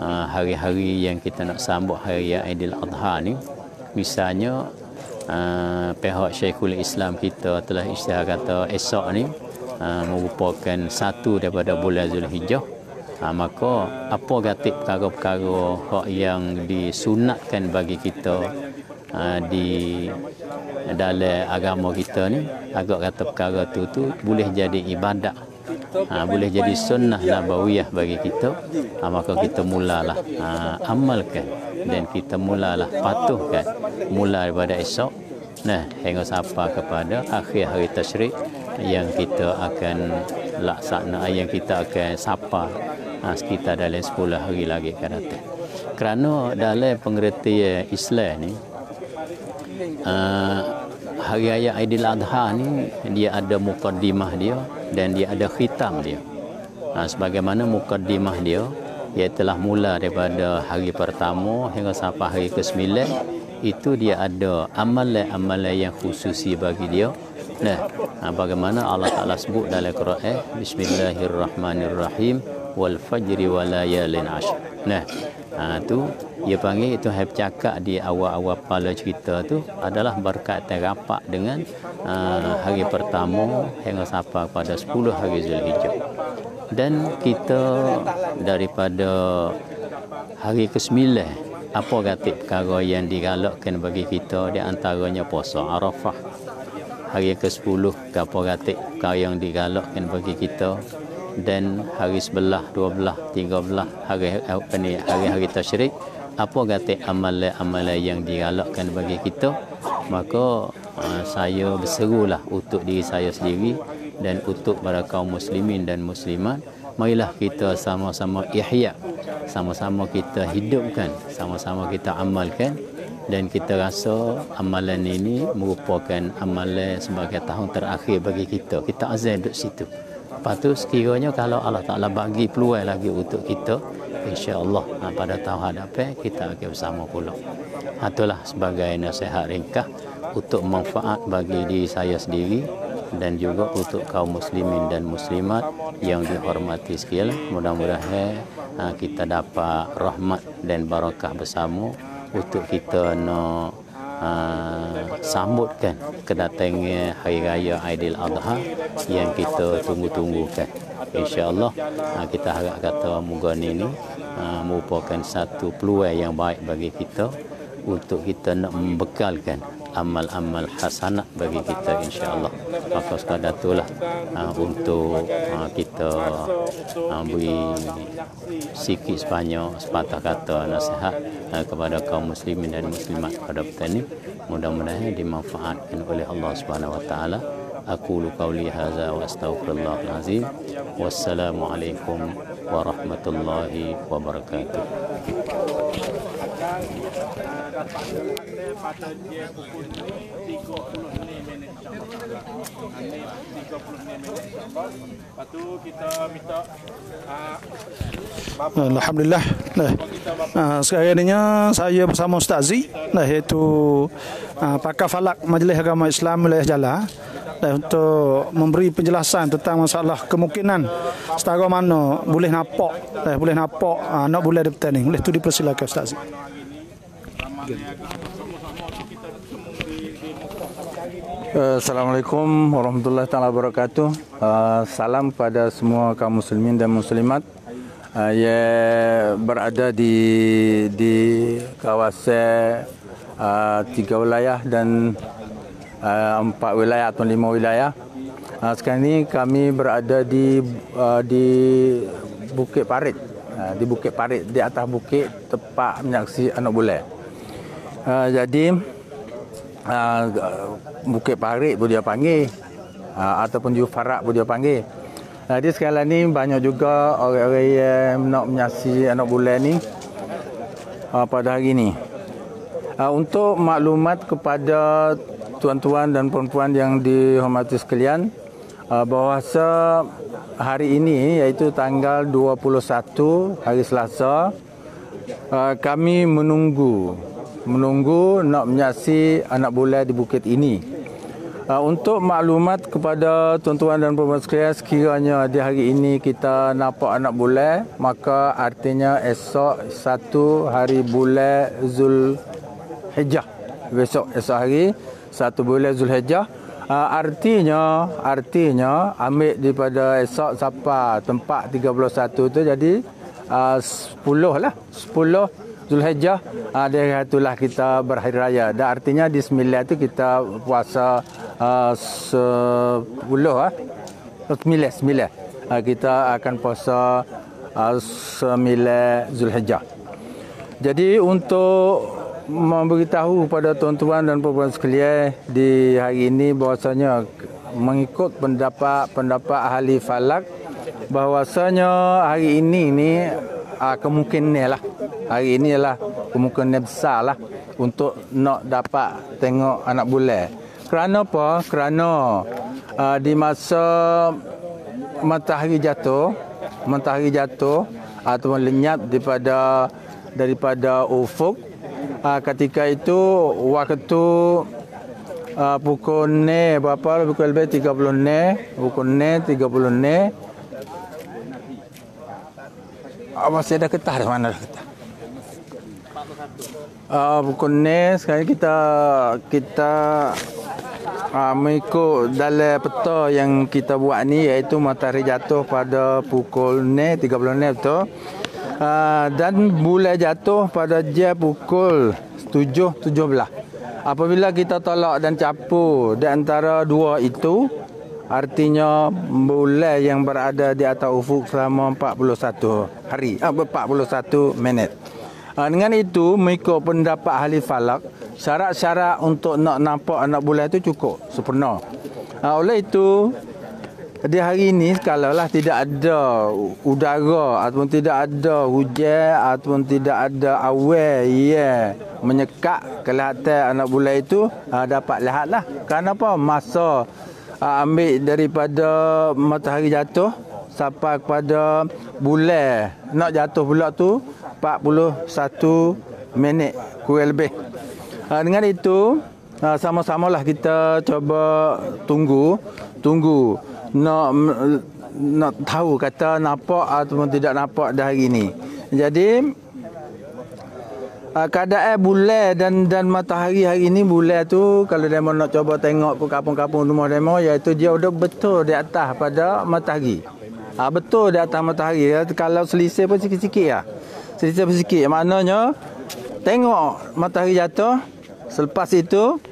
Uh, hari-hari yang kita nak sambut Hari Raya Aidil Adha ni, misalnya uh, pihak Syekhul Islam kita telah isytihar kata esok ni uh, merupakan satu daripada bulan Zul Hijjah, uh, maka apa gatik perkara-perkara hak yang disunatkan bagi kita uh, di dalam agama kita ni, agak kata perkara tu tu boleh jadi ibadat. Ha, boleh jadi sunnah nabawiyah bagi kita, ha, maka kita mulalah ha, amalkan dan kita mulalah patuhkan mula daripada esok nah hingga sampai kepada akhir hari Tashriq yang kita akan laksana, yang kita akan sapa ha, sekitar dalam sepuluh hari lagi ke datang. Kerana dalam pengertian Islam ni ha, hari raya Aidil Adha ni dia ada mukaddimah dia dan dia ada khitam dia. Ha, sebagaimana mukaddimah dia, dia telah mula daripada hari pertama hingga sampai hari kesembilan, itu dia ada amalan-amalan yang khususi bagi dia. Nah, ha, bagaimana Allah Taala sebut dalam Quran, Bismillahirrahmanirrahim wal fajri wa layalin ashr. Nah, ha, tu dia panggil itu hab cakap di awal-awal pala cerita tu adalah berkaitan rapat dengan uh, hari pertama hingga sampai pada sepuluh hari Zulhijjah. Dan kita daripada hari kesembilan apa kata perkara yang digalakkan bagi kita, di antaranya puasa Arafah. Hari kesepuluh apa kata perkara yang digalakkan bagi kita, dan hari sebelah, dua belah, tiga belah hari ini hari-hari Tashriq apa kata amalan-amalan yang digalakkan bagi kita, maka uh, saya berserulah untuk diri saya sendiri dan untuk para kaum muslimin dan muslimat, marilah kita sama-sama ihya, sama-sama kita hidupkan, sama-sama kita amalkan, dan kita rasa amalan ini merupakan amalan sebagai tahun terakhir bagi kita. Kita azan duduk situ. Lepas tu sekiranya kalau Allah Ta'ala bagi peluang lagi untuk kita, insya-Allah nah, pada tahun hadapan kita akan bersama pula. Itulah sebagai nasihat ringkas untuk manfaat bagi diri saya sendiri dan juga untuk kaum muslimin dan muslimat yang dihormati sekalian. Mudah-mudahan nah, kita dapat rahmat dan barakah bersama untuk kita nak no, Uh, sambutkan kedatangan Hari Raya Aidil Adha yang kita tunggu-tunggukan. InsyaAllah uh, kita harap kata Mugan ini uh, merupakan satu peluang yang baik bagi kita untuk kita nak membekalkan amal-amal hasanat bagi kita, insyaAllah. Maka sekadar itulah uh, untuk uh, kita uh, beri sikit sebanyak sepatah kata nasihat uh, kepada kaum muslimin dan muslimat pada petang ini. Mudah-mudahan dimanfaatkan oleh Allah Subhanahu Wa Taala. Aku lu qauli hadza wa astaghfirullahal azim. Wassalamualaikum warahmatullahi wabarakatuh. Pada dia pukul tiga puluh enam minit tiga puluh enam minit lepas tu kita minta uh, Alhamdulillah. Nah, uh, sekaliannya saya bersama Ustaz Z, nah iaitu uh, pakar Falak Majlis Agama Islam wilayah Jala, dan untuk memberi penjelasan tentang masalah kemungkinan setara mana boleh nampak eh, boleh nampak uh, nak boleh ada petani. Boleh tu dipersilakan Ustaz Z. Assalamualaikum warahmatullahi taala wabarakatuh. Uh, salam kepada semua kaum muslimin dan muslimat uh, yang berada di di kawasan uh, tiga wilayah dan uh, empat wilayah atau lima wilayah. Uh, sekarang ini kami berada di uh, di Bukit Parit, uh, di Bukit Parit di atas bukit tempat menyaksi anak bulan. Uh, jadi Uh, Bukit Parit pun dia panggil uh, ataupun juga Farak pun dia panggil. Jadi uh, sekarang ni banyak juga orang-orang yang nak menyasi anak bulan ni uh, pada hari ni. uh, Untuk maklumat kepada tuan-tuan dan puan-puan yang dihormati sekalian, uh, bahawasa hari ini iaitu tanggal dua puluh satu hari Selasa, uh, kami menunggu menunggu nak menyasi anak bulan di bukit ini. Uh, untuk maklumat kepada tuan-tuan dan puan-puan sekalian, sekiranya di hari ini kita nampak anak bulan, maka artinya esok satu hari bulan Zul Hijjah. Besok esok hari satu bulan Zul Hijjah. Ha, artinya, artinya ambil daripada esok sampai tempat tiga puluh satu tu jadi uh, sepuluh lah. sepuluh Zul Hijjah, uh, dia katalah kita berhari raya. Dan artinya di sembilan tu kita puasa uh, sepuluh lah. Sembilan, sembilan. Uh, kita akan puasa uh, sembilan Zul Hijjah. Jadi untuk memberitahu kepada tuan-tuan dan puan-puan sekalian di hari ini bahawasanya mengikut pendapat-pendapat ahli falak bahawasanya hari ini ni ah, kemungkinan lah hari ini lah kemungkinan besar lah untuk nak dapat tengok anak bulan. Kerana apa? Kerana ah, di masa matahari jatuh matahari jatuh atau lenyap daripada daripada ufuk. Uh, ketika itu waktu uh, pukul ne berapa pukul lebih tiga puluh ne pukul ne tiga puluh ne uh, masih ada ketah mana ada ketah uh, pukul ne sekarang kita kita uh, mengikut dalam peta yang kita buat ni iaitu matahari jatuh pada pukul ne tiga puluh ne betul. Uh, dan bulan jatuh pada jam pukul tujuh tiga belas. Apabila kita tolak dan campur di antara dua itu, artinya bulan yang berada di atas ufuk selama empat puluh satu hari, ah, empat puluh satu minit. Uh, dengan itu, mengikut pendapat ahli falak, syarat-syarat untuk nak nampak anak bulan itu cukup sempurna. Uh, oleh itu, di hari ini kalaulah tidak ada udara ataupun tidak ada hujan ataupun tidak ada awan yang menyekat kelihatan anak bulan itu uh, dapat lihatlah. Kenapa? Masa uh, ambil daripada matahari jatuh sampai kepada bulan nak jatuh pula tu empat puluh satu minit kurang lebih. Uh, dengan itu uh, sama-samalah kita cuba tunggu tunggu nak nak tahu kata nampak ataupun tidak nampak dah hari ini. Jadi keadaan bulan dan dan matahari hari ini, bulan tu kalau demo nak cuba tengok ke kampung-kampung rumah demo iaitu dia sudah betul di atas pada matahari. Ha, betul di atas matahari. Kalau selisih pun sikit-sikit lah. Selisih pun sikit. Maknanya tengok matahari jatuh, selepas itu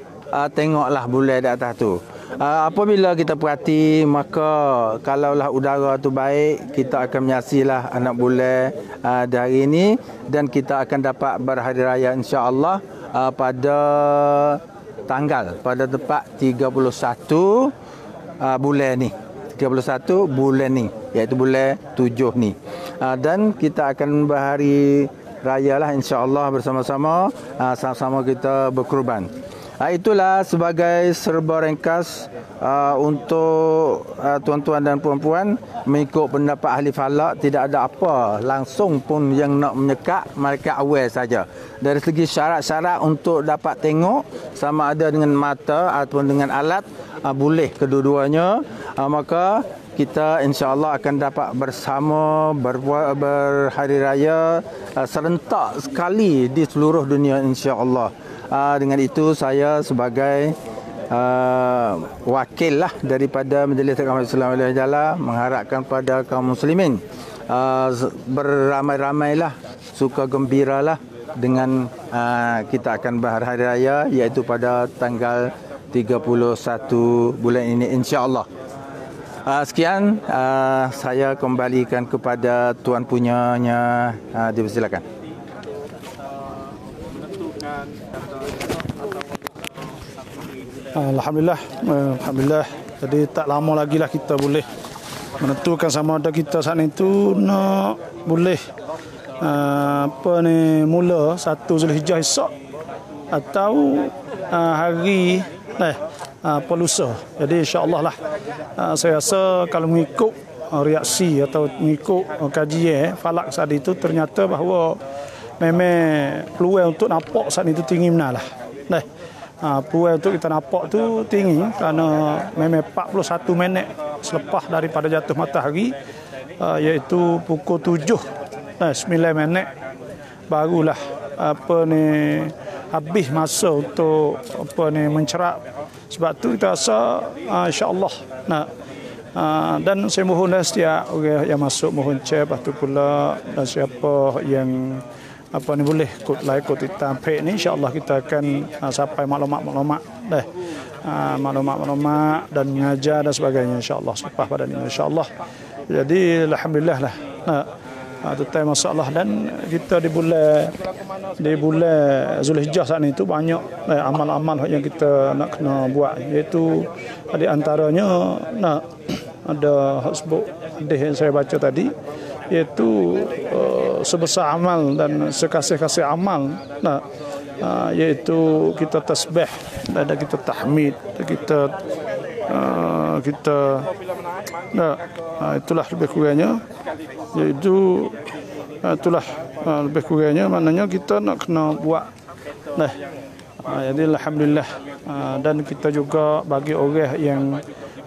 tengoklah bulan di atas tu. Uh, apabila kita perhati, maka kalaulah udara tu baik, kita akan menyaksilah anak bulan uh, dari ini dan kita akan dapat berhari raya insya-Allah uh, pada tanggal pada tepat tiga puluh satu uh, bulan ni. tiga puluh satu bulan ni, iaitu bulan tujuh ni. Uh, dan kita akan berhari raya lah insya-Allah bersama-sama uh, sama-sama kita berkorban. Itulah sebagai serba ringkas uh, untuk uh, tuan-tuan dan puan-puan mengikut pendapat ahli falak. Tidak ada apa langsung pun yang nak menyekat, mereka awal saja. Dari segi syarat-syarat untuk dapat tengok sama ada dengan mata ataupun dengan alat uh, boleh kedua-duanya. Uh, maka kita insya-Allah akan dapat bersama berbuat berhari raya uh, serentak sekali di seluruh dunia insya-Allah. Uh, dengan itu saya sebagai uh, wakil lah daripada Majlis Agama Islam mengharapkan pada kaum muslimin uh, beramai-ramailah, suka gembiralah dengan uh, kita akan berhari raya iaitu pada tanggal tiga puluh satu bulan ini insya-Allah. Uh, sekian uh, saya kembalikan kepada tuan punyanya, uh, dipersilakan. Alhamdulillah, alhamdulillah. Jadi tak lama lagi lah kita boleh menentukan sama ada kita saat itu nak boleh uh, apa ni mula satu Zulhijjah esok atau uh, hari eh uh, lusa. Jadi insya-Allah lah uh, saya rasa kalau mengikut uh, reaksi atau mengikut uh, kajian falak saat itu ternyata bahawa memang peluang untuk nampak saat itu tinggi benar lah. Nah, uh, peluang untuk kita nampak tu tinggi kerana memang empat puluh satu minit selepas daripada jatuh matahari uh, iaitu pukul tujuh nah, sembilan minit barulah apa ni habis masa untuk apa ni mencerap Sebab tu kita rasa uh, insya-Allah nak uh, dan saya mohon setiap orang yang masuk mohon share patu pula, dan siapa yang apa ni boleh ikut like, ikut hitam page ni, insya-Allah kita akan uh, sampai maklumat-maklumat dah. Uh, maklumat-maklumat dan mengajar dan sebagainya, insya-Allah selepas pada ni, insya-Allah. Jadi alhamdulillah lah. Nah, uh, tentang masalah, dan kita di bulan di bulan Zul Hijjah saat ni tu banyak amal-amal eh, yang kita nak kena buat, iaitu di antaranya nah, ada hasbuk hadis yang saya baca tadi, iaitu uh, sebesar amal dan sekasih-kasih amal nah, uh, iaitu kita tasbih, ada kita tahmid, ada kita uh, kita nah, uh, itulah lebih kurangnya, iaitu uh, itulah uh, lebih kurangnya maknanya kita nak kena buat nah, uh, jadi alhamdulillah uh, dan kita juga bagi orang yang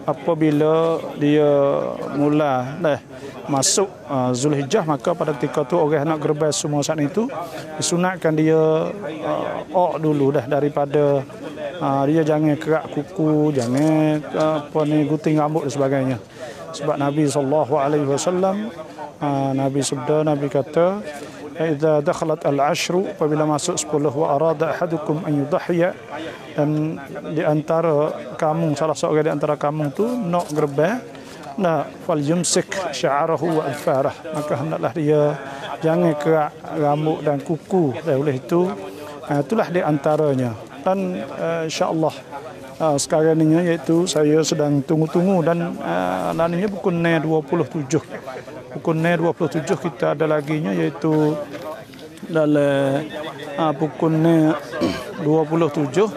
apabila dia mula dah masuk uh, Zulhijjah, maka pada ketika tu orang nak gerbas semua saat itu disunatkan dia uh, oh dulu dah, daripada uh, dia jangan kerak kuku, jangan uh, apa ni guting rambut dan sebagainya. Sebab Nabi sallallahu alaihi wasallam Nabi sabda, Nabi kata, "Idza dakhalat al-ashru", apabila masuk sepuluh, "wa arada ahadukum an yudhiya", dan di antara kamu, salah seorang di antara kamu tu nak gerbah, nah, "fal yumsik sya'arahu wa adfarah", maka hendaklah dia jangan kerak rambut dan kuku. Oleh itu itulah di antaranya, dan uh, insya-Allah uh, sekarang ini iaitu saya sedang tunggu-tunggu, dan uh, nantinya pukul dua puluh tujuh Pukul dua puluh tujuh kita ada laginya, iaitu dalam uh, pukul dua puluh tujuh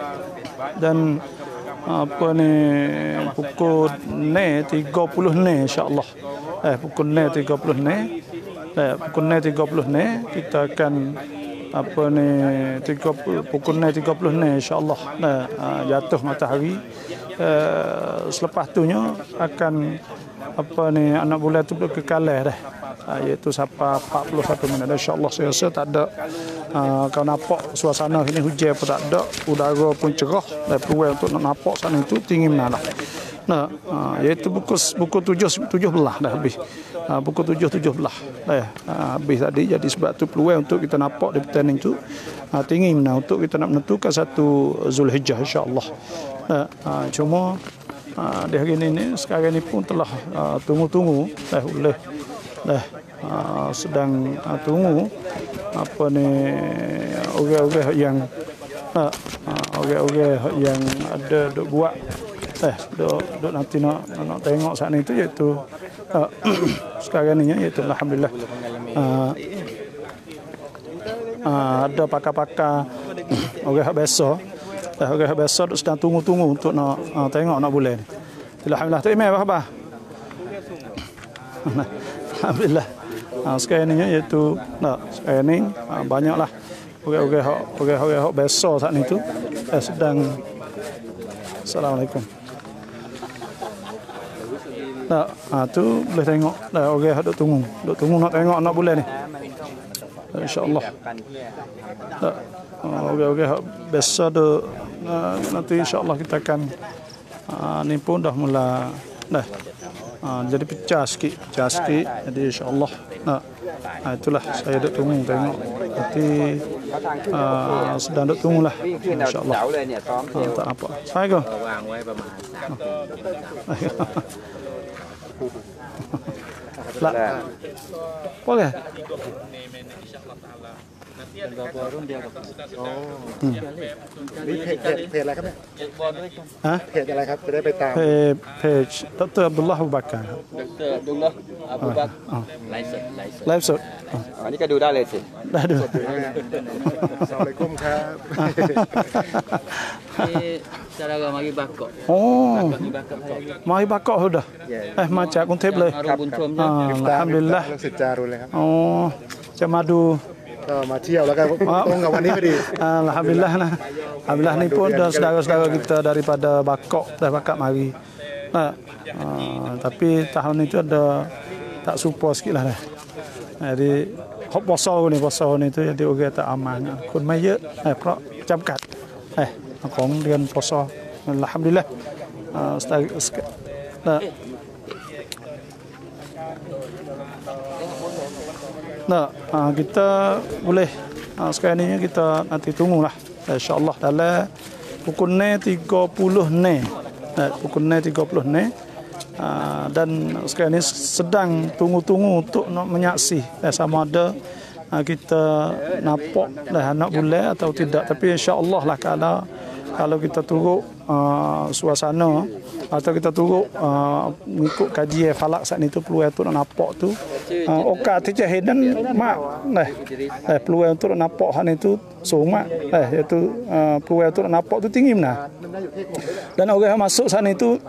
dan uh, apa ni pukul tiga puluh ni insya-Allah. Eh pukul tiga puluh ni. Eh pukul tiga puluh ni kita akan apa ni tiga puluh pukul tiga puluh ni insya-Allah. Nah, uh, jatuh matahari. Uh, selepas tunya akan apa ni anak bulan tu ke Kalai dah, uh, iaitu sampai empat puluh satu minit dah, insya-Allah. Saya rasa tak ada uh, kalau nampak suasana ini hujan pun tak ada, udara pun cerah, dan peluang untuk nak nampak sana itu tinggi menalah. Nah, uh, iaitu pukul pukul tujuh belas dah habis. Uh, pukul tujuh belas dah uh, habis tadi. Jadi sebab tu peluang untuk kita nampak di pertandingan tu uh, tinggi menalah untuk kita nak menentukan satu Zulhijjah, insya-Allah. Nah, uh, cuma uh, di hari ini sekarang ini pun telah uh, tunggu-tunggu dah oleh dah uh, sedang uh, tunggu apa ni orang-orang yang uh, orang-orang yang ada duk buat eh duk, duk nanti nak nak tengok saat ni tu, iaitu uh, sekarang ini iaitu alhamdulillah uh, uh, ada pakar-pakar orang biasa. Dah orang biasa sedang tunggu-tunggu untuk nak uh, tengok nak boleh ni. Alhamdulillah. Tu Imam apa khabar? Alhamdulillah. Uh, sekarang ni iaitu nak sekarang ni uh, banyaklah orang-orang hok orang-orang hok biasa saat ni tu eh, sedang Assalamualaikum. Nah, uh, tu boleh tengok dah orang hok duk tunggu. Duk tunggu nak tengok nak boleh ni. InsyaAllah. Dah. Okey-okey, besok tu nanti insya-Allah kita akan uh, ni pun dah mula dah. Uh, jadi pecah sikit, pecah sikit. Jadi insya-Allah. Nah, uh, itulah saya duk tunggu tengok. Nanti uh, sedang duk tunggulah. Insya-Allah. Uh, tak apa. Assalamualaikum. Lah. Boleh. Page Doktor Abdullah Abu Bakar. Doktor Abdullah Abu Bakar. Live shot. Oh, ni kanดูได้เลยสิ. Assalamualaikum ครับ. Eh, cara mari bakok. Oh. Mari bakok sudah. Eh, macam kuntip boleh. Alhamdulillah. Oh, macam madu. Oh, macam lah kan. Tolong kawan ni tadi. Alhamdulillah lah. Alhamdulillah ni pun dah saudara-saudara kita daripada Bakok dah bakat mari. Nah, uh, tapi tahun itu ada tak support sikit lah dah. Jadi hop bosau ni bosau ni tu jadi orang tak aman. Kun mai ye. Eh, เพราะจำกัด Eh, ของเดือนพศ Alhamdulillah. Uh, nah. Nah, uh, kita boleh uh, sekarang ini kita nanti tunggulah. InsyaAllah dalam pukulnya tiga puluh ni. Nah, pukulnya tiga puluh ni. Uh, dan sekarang ini sedang tunggu-tunggu untuk nak menyaksi eh, sama ada uh, kita nampak dah nak boleh atau tidak, tapi insya-Allah lah kalau kalau kita tunggu uh, suasana atau kita tunggu uh, mengikut kajian falak saat itu, peluang tu nak nampak tu uh, okat okay, tijah dan mak nah eh, peluang tu nak nampak hak itu semua eh itu uh, peluang tu nak nampak tu tinggi mana. Dan orang yang masuk sana itu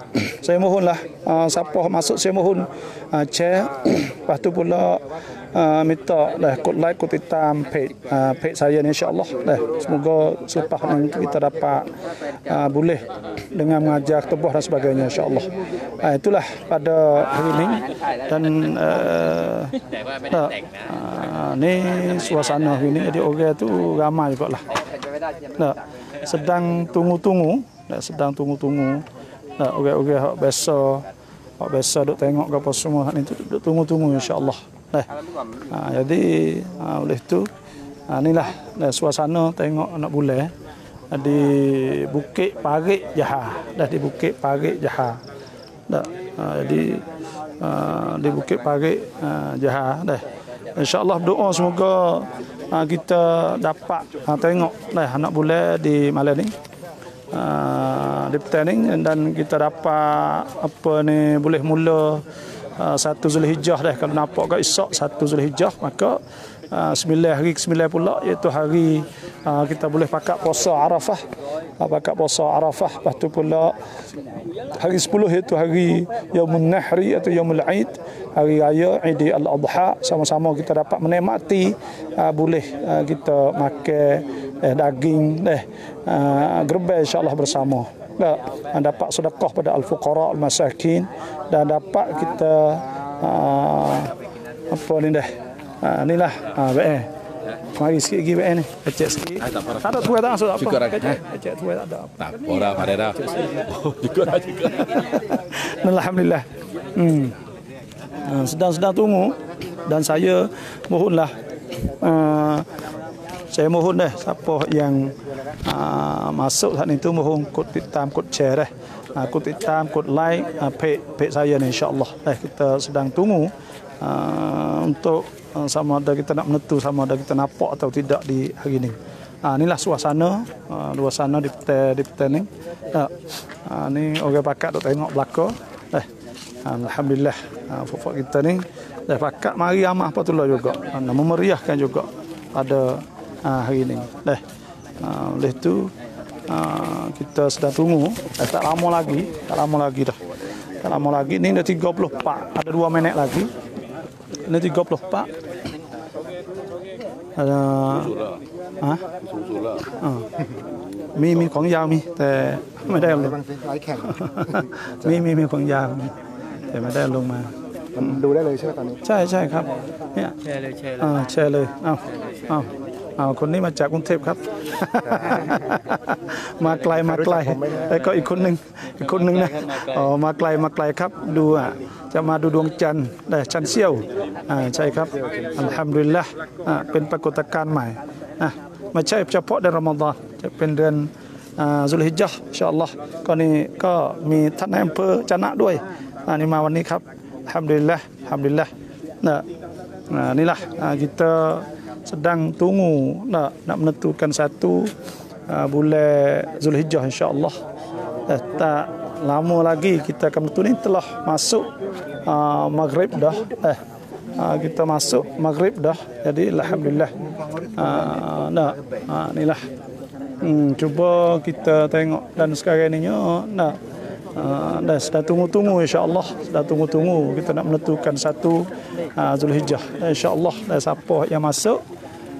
saya mohonlah uh, siapa masuk saya mohon uh, share lepas tu pula uh, minta dah kod like kod hitam page uh, page saya ni insya-Allah dah semoga supaya kita dapat uh, boleh dengan mengajar tubuh dan sebagainya insya-Allah. Uh, itulah pada hari ini dan uh, uh, uh, ni suasana hari ini jadi orang tu ramai jugalah. Nah, sedang tunggu-tunggu dah sedang tunggu-tunggu dah orang-orang hak biasa hak biasa duk tengok apa semua hak ni tu duk tunggu-tunggu insya-Allah dah. Ha, jadi ha, oleh tu ha, inilah dah suasana tengok anak bulan di Bukit Parit Jah dah di Bukit Parit Jah dah ha, jadi ha, di Bukit Parit ha, Jah dah insya-Allah doa semoga ha, kita dapat ha, tengok dah anak bulan di malam ni. Uh, di pertanding dan kita dapat apa ni boleh mula uh, satu Zulhijjah dah kalau nampak kat esok satu Zulhijjah maka uh, sembilan hari ke sembilan pula iaitu hari uh, kita boleh pakat puasa Arafah uh, pakat puasa Arafah lepas tu pula hari sepuluh iaitu hari Yaumun Nahri atau Yaumul Aid hari raya Aidil Adha sama-sama kita dapat menikmati uh, boleh uh, kita makan Eh, daging eh uh, gerbel insya-Allah bersama. Dah dapat sedekah pada al-fuqara al-masakin dan dapat kita uh, apa ni dah. Uh, inilah uh, baik. Mari sikit lagi baik ni. Kecek sikit. Tak ada tuai tak masuk apa. Kecek tuai tak ada apa. Tak ora parera. Cukup dah cukup. Alhamdulillah. Hmm. Uh, sedang-sedang tunggu dan saya mohonlah uh, saya mohon deh siapa yang uh, masuk saat itu mohon kod hitam, kod share deh. Uh, kod hitam, kod like, uh, page, page saya ni insya-Allah. Eh, kita sedang tunggu uh, untuk uh, sama ada kita nak menentu sama ada kita nampak atau tidak di hari ini. Uh, inilah suasana, uh, suasana di peta di peta ni. Uh, uh, ni orang pakat duk tengok belakang. Eh, uh, alhamdulillah uh, fok-fok kita ni dah pakat mari amah patullah juga. Uh, memeriahkan juga pada Ha, hari ini dah. Ha, oleh tu ha, kita sedang tunggu dah, tak lama lagi tak lama lagi dah tak lama lagi ni dah tiga puluh pak ada dua minit lagi ini tiga puluh pak ada ha ha mi mi khong yao mi tapi ไม่ได้ลงมีมีมีของยาวแต่ไม่ได้ลงมามันดูได้เลยใช่ตอนนี้ใช่ใช่ครับเนี่ยแชร์เลยแชร์เลยอ่าแชร์เลยอ้าวอ้าวอ้าวคนนี้มาจากกรุงเทพครับมาไกลมาไกลแล้วก็อีกคนนึงอีกคนนึงนะอ๋อมาไกลมาไกลครับดูอ่ะจะมาดูดวงจันทร์ได้จันเสี้ยวอ่าใช่ครับอัลฮัมดุลิลละห์อ่าเป็นปรากฏการณ์ใหม่นะไม่ใช่เฉพาะเดือนรอมฎอนจะเป็นเดือนอ่าซุลฮิจญะห์อินชาอัลเลาะห์ก็นี่ก็มีท่านนายอำเภอจะนะด้วยอ่านี่มาวันนี้ครับอัลฮัมดุลิลละห์อัลฮัมดุลิลละห์นะอ่านี่ล่ะอ่า kita sedang tunggu nak nak menentukan satu uh, bulan Zulhijjah insya-Allah. Eh, tak lama lagi kita akan betul ni telah masuk uh, Maghrib dah. Eh, uh, kita masuk Maghrib dah. Jadi alhamdulillah. Uh, nah, uh, inilah. Hmm, cuba kita tengok dan sekarang ni nah Uh, dah sedang tunggu-tunggu insya-Allah sedang tunggu-tunggu kita nak menentukan satu uh, Zulhijjah insya-Allah dan siapa yang masuk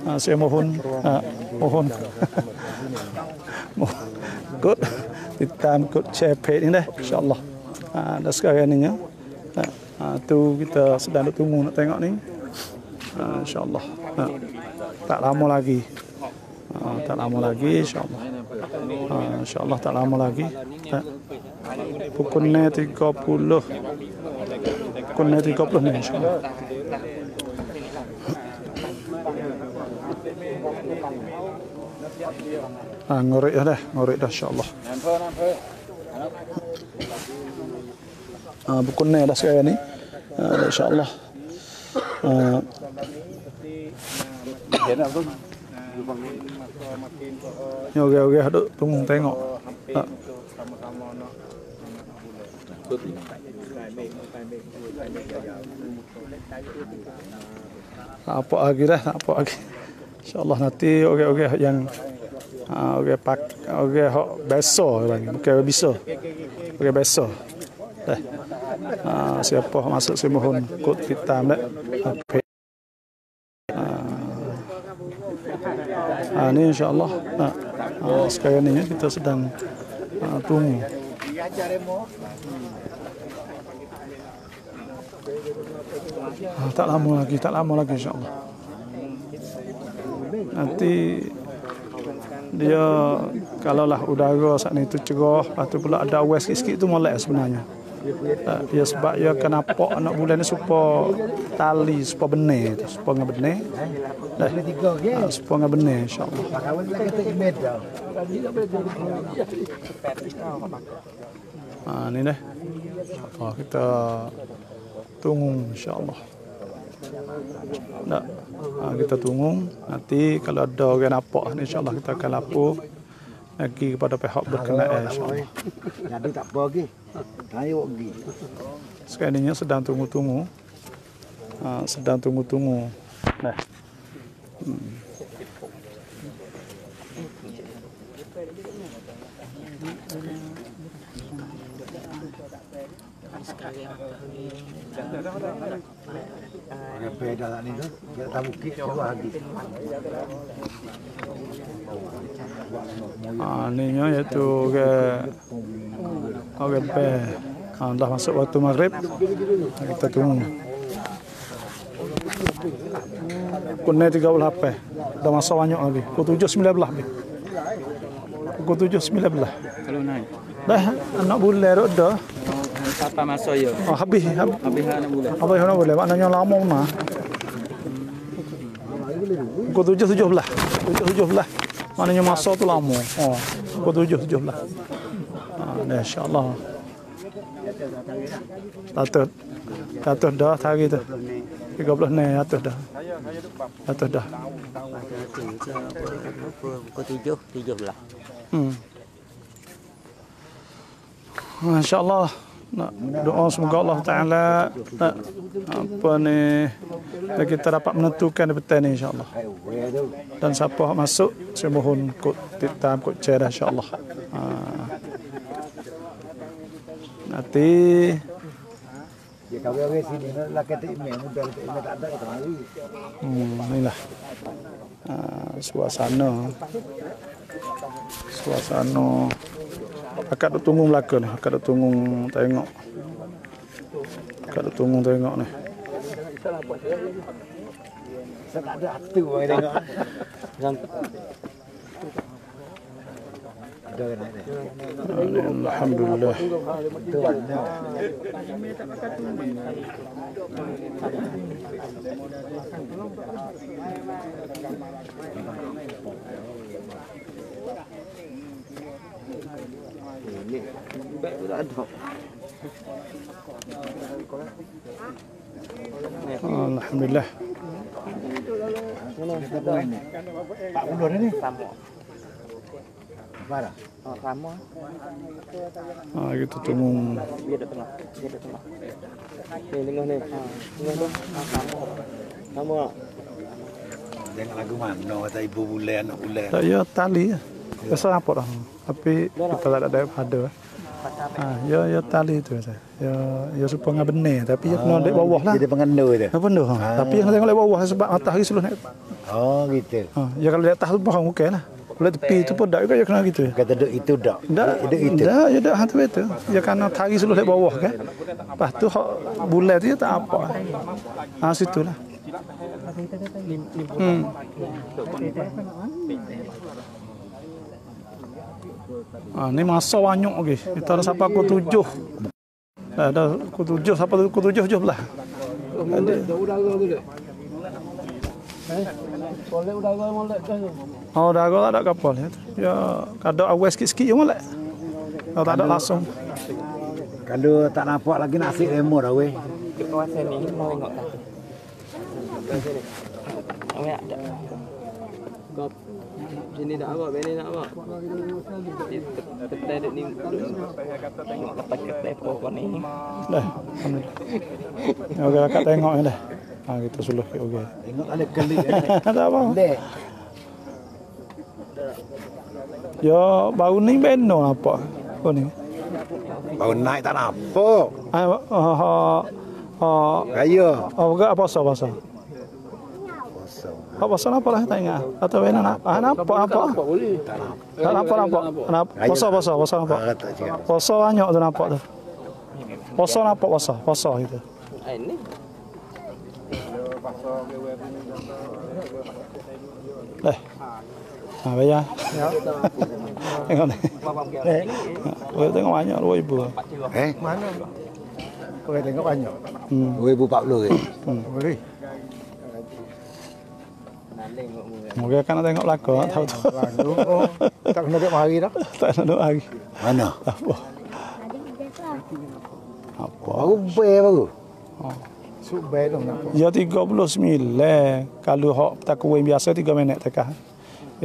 uh, saya mohon uh, mohon good hitam good share page ni dah insya-Allah uh, dah sekarang ni ya uh, tu kita sedang tunggu nak tengok ni uh, insya-Allah uh, tak lama lagi uh, tak lama lagi insya-Allah Uh, InsyaAllah tak lama lagi. Pukulnya tiga puluh. Pukulnya tiga puluh nih insyaAllah. Ah, ngorek dah dah, ngorek dah insyaAllah. Ah, bukunnya dah sekarang ni, ah, insyaAllah. Ah. Ni okey okey, duk tunggu tengok. Ah. Apa lagi dah, apa lagi. InsyaAllah nanti okey okey yang ah okey pak okey hok besok lagi, okey besok. Okey besok. Dah. Ah siapa masuk si mohon kod hitam dah. Ah ni insyaallah. Nah, ah, sekarang ini kita sedang ah, tunggu. Ah, tak lama lagi, tak lama lagi insyaallah. Nanti dia kalaulah udara saat itu cerah, lepas tu pula ada awan sikit-sikit tu molek sebenarnya. Uh, dia sebab dia kena pok anak bulan ni supaya tali, supaya benih tu, supaya dengan benih. Dah. Uh, supaya dengan benih insya-Allah. Ah, ni dah. Oh, kita tunggu insya-Allah. Nah, kita tunggu nanti kalau ada orang nampak insyaallah kita akan lapor lagi kepada pihak berkenaan insyaallah. Jadi tak apa lagi. Kayu lagi. Sekarang sedang tunggu-tunggu. Uh, sedang tunggu-tunggu. Nah. Hmm. Ada beda lah ni tu, dia tak bukit jauh lagi. Ah, ni nya iaitu ke, okay, be, ah, dah masuk waktu maghrib, kita tunggu. Kunai tiga puluh apa? Dah masuk banyak lagi. Pukul tujuh sembilan belah. Pukul tujuh sembilan belah. Kalau naik. Dah, anak bulan dah. Apa masa ya? Oh, habis habis enam bulan. Habis enam bulan. Maknanya lama mah. Pukul tujuh tujuh belah. Tujuh belah. Maknanya masa tu lama. Oh, pukul tujuh tujuh belah. Ah, insya-Allah. Atur. Atur dah hari tu. tiga puluh ni atur dah. Atur dah. Pukul tujuh tujuh belah. Hmm. Masya-Allah. Nak doa semoga Allah Ta'ala nak apa ni kita dapat menentukan di petang ni insyaAllah. Dan siapa masuk saya mohon kod titam kod cerah insyaAllah. Ha. Nanti dia kawal ke sini lah kata imam mudah imam tak ada kita mari. Hmm inilah. Ha, suasana suasana akak duk tunggu Melaka ni, akak duk tunggu tengok. Akak duk tunggu tengok ni. Saya tak ada hati orang tengok. Alhamdulillah. Ini baik pula ada. Alhamdulillah. empat puluh ni sama. Barah. Oh, sama. Ah, gitu tunggu. Dia dah tengah. Dia dah tengah. Ni tengah ni. Ha, tengah tu. Sama. Sama. Jangan lagu mana kata ibu bulan anak bulan. Tak ya tali ya. Besar apa dah. Tapi kita tak ada ada. Ah, ya ya tali tu saya. Ya ya supaya ngah benih tapi dia kena dek bawah lah. Jadi pengendu tu. Apa pendu. Tapi yang tengok dek bawah sebab matahari selalu naik. Oh gitu. Ah, ya kalau dia atas tu bawah mungkinlah. Kalau tepi tu pun dak juga kena gitu. Kata dek itu dak. Dak itu. Dah ya dak hang tu betul. Ya karena matahari selalu dek bawah kan. Lepas tu bulat dia tak apa. Ah situlah. Hmm. Ah, ini masa wanyuk lagi. Okay. Kita ada siapa ku tujuh. Dah ada ku tujuh, siapa ku tujuh tujuh belah. Ada udah gol tu dek. Eh, boleh udah gol molek dah tu. Oh, udah gol ada kapal ya. Ya, kada awas sikit-sikit je molek. Kalau tak ada langsung. Kalau tak nampak lagi nasi lemur dah weh. Kawan saya ni mau tengok tak. Awak ada. Gop. Ini nak apa? Ini nak apa? Ketai ni. Tengok letak ketai pokok ni. Dah. Okey, kat tengok ni dah. Ha, kita suluh ke okey. Tengok ada kali. Ada apa? Dek. Yo, bau ni beno apa? Kau ni. Bau naik tak apa. Ah, ah, ah. Gaya. Oh, apa pasal-pasal? Apa pasal apa lah tanya? Atau benar apa? Apa apa? Apa apa? Apa? Pasal pasal pasal apa? Pasal banyak tu nampak tu. Pasal apa pasal? Pasal itu. Ini. Eh. Apa ya? Tengok ni. Eh. Boleh tengok banyak dua ibu. Eh. Mana? Boleh tengok banyak. Dua ibu empat puluh. Boleh. Moga kan nak tengok lagu tak tahu. Tak kena duduk hari dah. Tak nak duduk hari. Mana? Apa? Apa? Baru ber baru. Ha. Subay tu nak. Ya tiga puluh sembilan. Kalau hak takawin biasa tiga minit takah.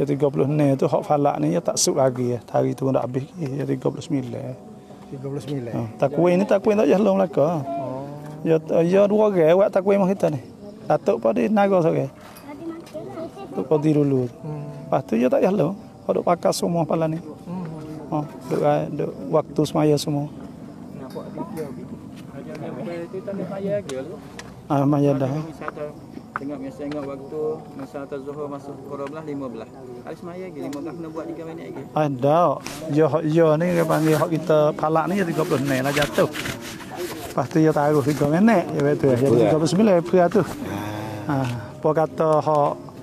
Ya tiga puluh enam tu hak falak ni ya tak sub lagi ya. Hari tu dah habis ya tiga puluh sembilan. tiga puluh sembilan. Ha. Takawin ni takawin tak jalan Melaka. Oh. Ya ya dua orang buat takawin mah kita ni. Datuk pada naga seorang. Tuk kau di dulu. Lepas tu dia tak jahlo. Kau duk pakai semua pala ni. Oh, duk, duk waktu semaya semua. Nampak dia. Dia cerita ni saya ke lu. Ah, maya dah. Tengok biasa tengok waktu masa zuhur masuk pukul lima belas. Hari semaya ke lima belas kena buat tiga minit lagi. Ada. Yo yo ni dia panggil hak kita pala ni tiga puluh enam lah jatuh. Lepas tu dia taruh tiga minit. Ya betul. Jadi tiga puluh sembilan per tu. Ha, apa kata hak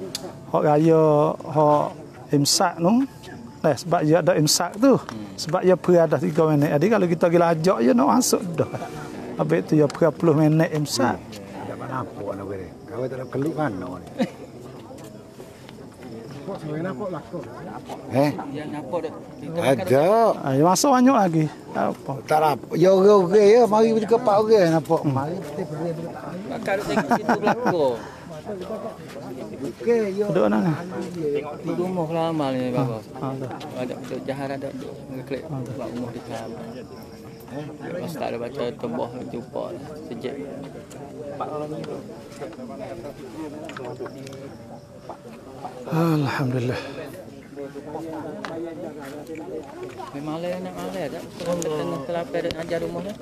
hak raya hak imsak tu eh, sebab dia ada imsak tu sebab dia perada tiga minit. Jadi kalau kita gila ajak je nak masuk dah habis tu dia perada sepuluh minit imsak tak apa nak beri kau tak ada keluk kan nak ni kok saya nak kok laku eh dia nak dak ada ayo masuk banyak lagi apa tak apa yo okey ya mari kita pak okey nampak mari kita beri bakar dekat situ laku. Okey, yo. Duduk nak. Tengok tu rumah lama ni bagus. Ada duduk jahar ada duduk ngeklik buat rumah di sana. Eh, lepas tak ada baca tembok jumpa sejak alhamdulillah. Memang malai nak malai tak? Tengah kelapa nak ajar rumah dah.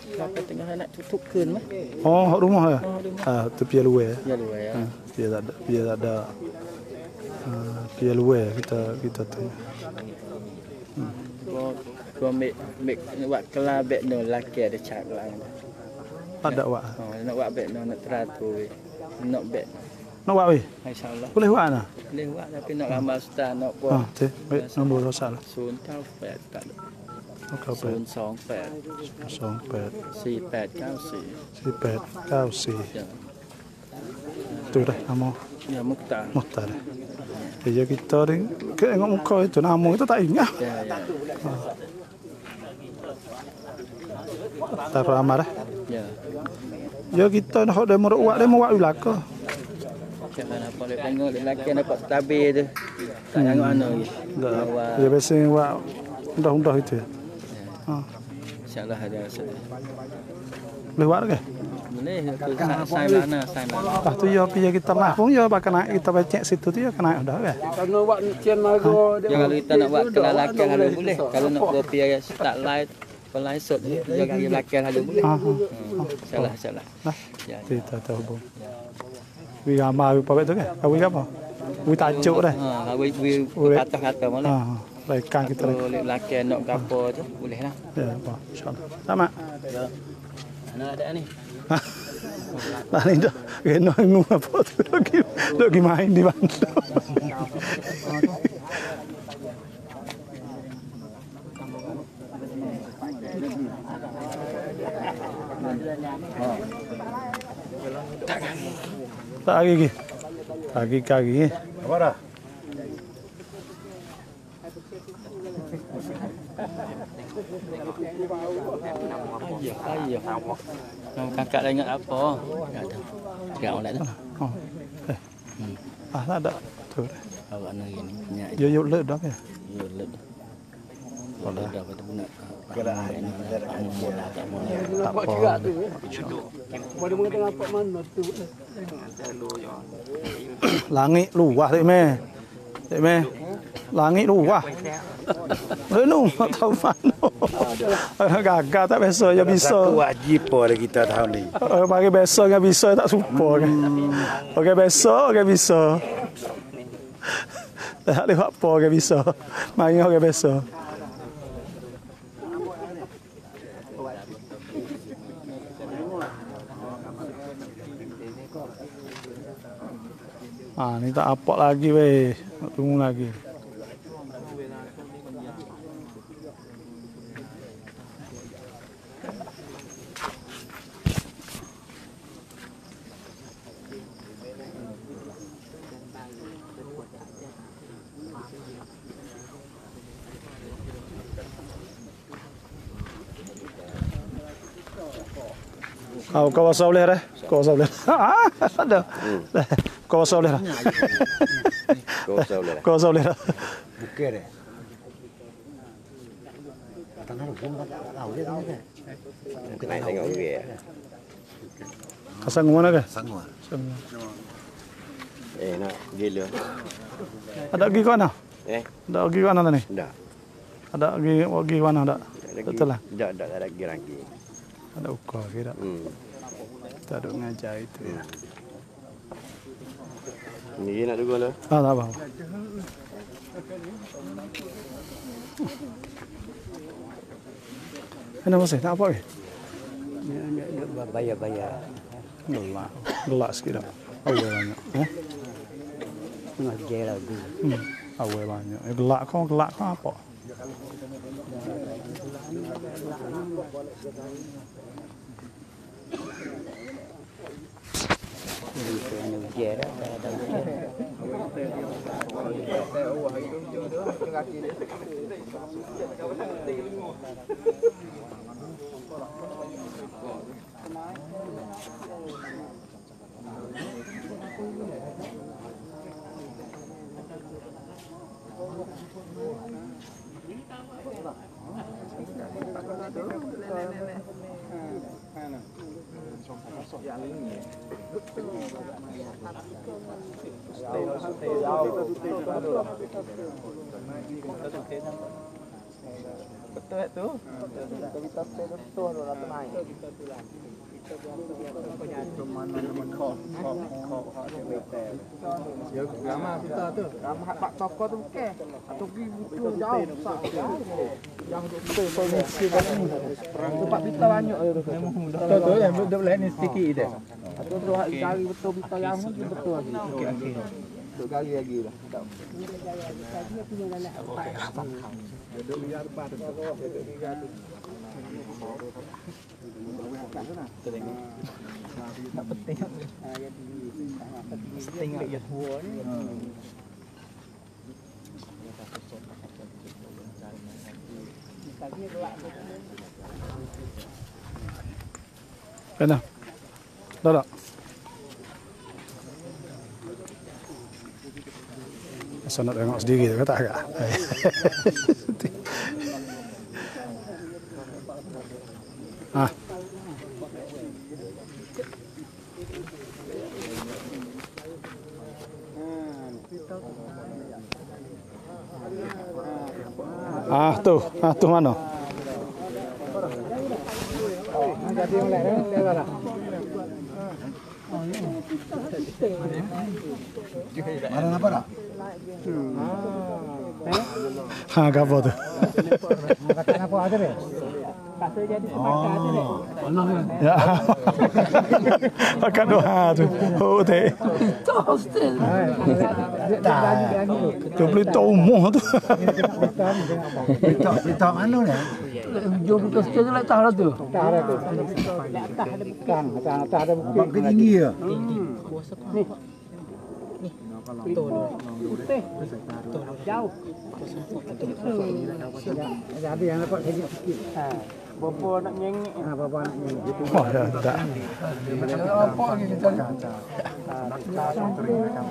Kelapa tengah nak tutupkan mah. Oh, hak rumah ah. Ah, tu pia luar. Pia luar ya. Pia tak ada, pia tak ada. Ah, pia luar kita kita tu. Hmm. Gua ambil ambil buat kelab beg no laki ada cap lang. Ada wak. Oh, nak buat beg no nak teratur. Nak beg. Nak buat weh? InsyaAllah. Boleh buat nak? Boleh buat tapi nak gambar ustaz nak buat. Ha, tu. Baik, nombor rosak lah. kosong lapan tak ada. kosong lapan. kosong lapan. kosong lapan. empat lapan sembilan. empat lapan sembilan. Tu dah nama. Ya, Mukhtar. Mukhtar dah. Dia kita ni, tengok muka itu nama kita tak ingat. Ya, ya. Ha. Tak ramah dah? Ya. Ya, kita nak dia meruak, dia meruak belakang. Mana boleh tengok lelaki dapat stabil tu. Tak tengok mana lagi. Dia biasa buat undah-undah gitu ya. Ha. Insya-Allah ada asal. Boleh buat ke? Boleh. Saya mana, saya mana. Lepas tu ya pergi kita lah pun ya bakal naik kita becek situ tu ya kena dah ke. Kalau buat cian margo dia. Kalau kita nak buat kelalakan ada boleh. Kalau nak kopi start live pelai sot dia lagi lelaki ada boleh. Insya-Allah, insya-Allah. Nah. Kita tahu hubung. Wi gambar wi pakai tu kan? Wi apa? Wi tajuk dah. Ha, wi wi kata-kata malah. Ha, laikan kita lagi. Boleh lelaki nak gapo tu, bolehlah. Ya, apa? Insya-Allah. Sama. Mana ada ni? Lah ni dah. Reno ngu apa tu lagi? Lagi main di bandar. Tak lagi, lagi kaki. Apa dah? Ayah, kakak dah ingat apa? Tak ada. Tidak boleh tu. Ah, tak ada. Tuh. Awak nak ini. Yo yo leh dah ya. Yo leh. Kalau dah kita guna. Kalau ini ada tak mau. Tak apa. Boleh mengenai apa mana tu? Langit luah tak meh. Tak meh. Langit luah. Belum tahu mana. Gagal tak besok ya bisa. Satu wajib boleh kita tahun ni. Bagi besok enggak bisa tak support. Okey besok enggak bisa. Tak lewat apa enggak bisa. Mari enggak besok. Ah ni tak apa lagi weh. Nak tunggu lagi. Kau kau asal leh, kau asal leh. Ah, ada. Kau asal leh. Kau asal leh. Kau asal leh. Bukit leh. Tanah rumah laut leh tu. Bukit lain tengok dia. Kasang mana ke? Sangua. Eh, nak gila. Ada lagi kau nak? Eh, ada lagi kau nak tadi? Tidak. Ada lagi lagi kau nak ada? Betul lah. Tidak, tidak ada lagi lagi. Ada ukah kira. Kita duk ngajar itu. Ini nak juga lah. Ah, tak apa. Kenapa masih? Tak apa ke? Bayar-bayar. Gelak. Gelak sikit tak? Awal banyak. Ngajar lagi. Awal banyak. Gelak kau, gelak kau apa? Betul tu. Kita betul betul orang tenang. Ramah kita tu, ramah pak toko tu bukan. Atau itu jauh. Yang betul polisi banyak. Perang tu pak kita banyak. Betul tu yang betul lain sticky dah. Atau terus cari betul kita yang betul lagi. Sekali lagi lah. Tak penting. Penting lagi dua ni. Kenapa? Dah tak? Saya nak tengok sendiri, kata agak. Ah. Ah tu, ah tu mana? Mana apa dah? Ah, Ha, gapo tu? Makan apa aja deh? Pasal jadi makan aja deh. Mana kan? Ya. Makan doa tu. Oh teh. Toasted. Tu beli tahu moh tu. Berita berita mana deh? Jom kita setuju lah tahara tu. Tahara tu. Kan, tahara bukit. Bukit tinggi ya. Nih. Jauh. Ada yang dapat sedikit sikit. Ha. Bobo nak nyengik. Ha, bobo nak nyengik. Oh, dah tak. Apa ni kita? Ha, kita sentri macam.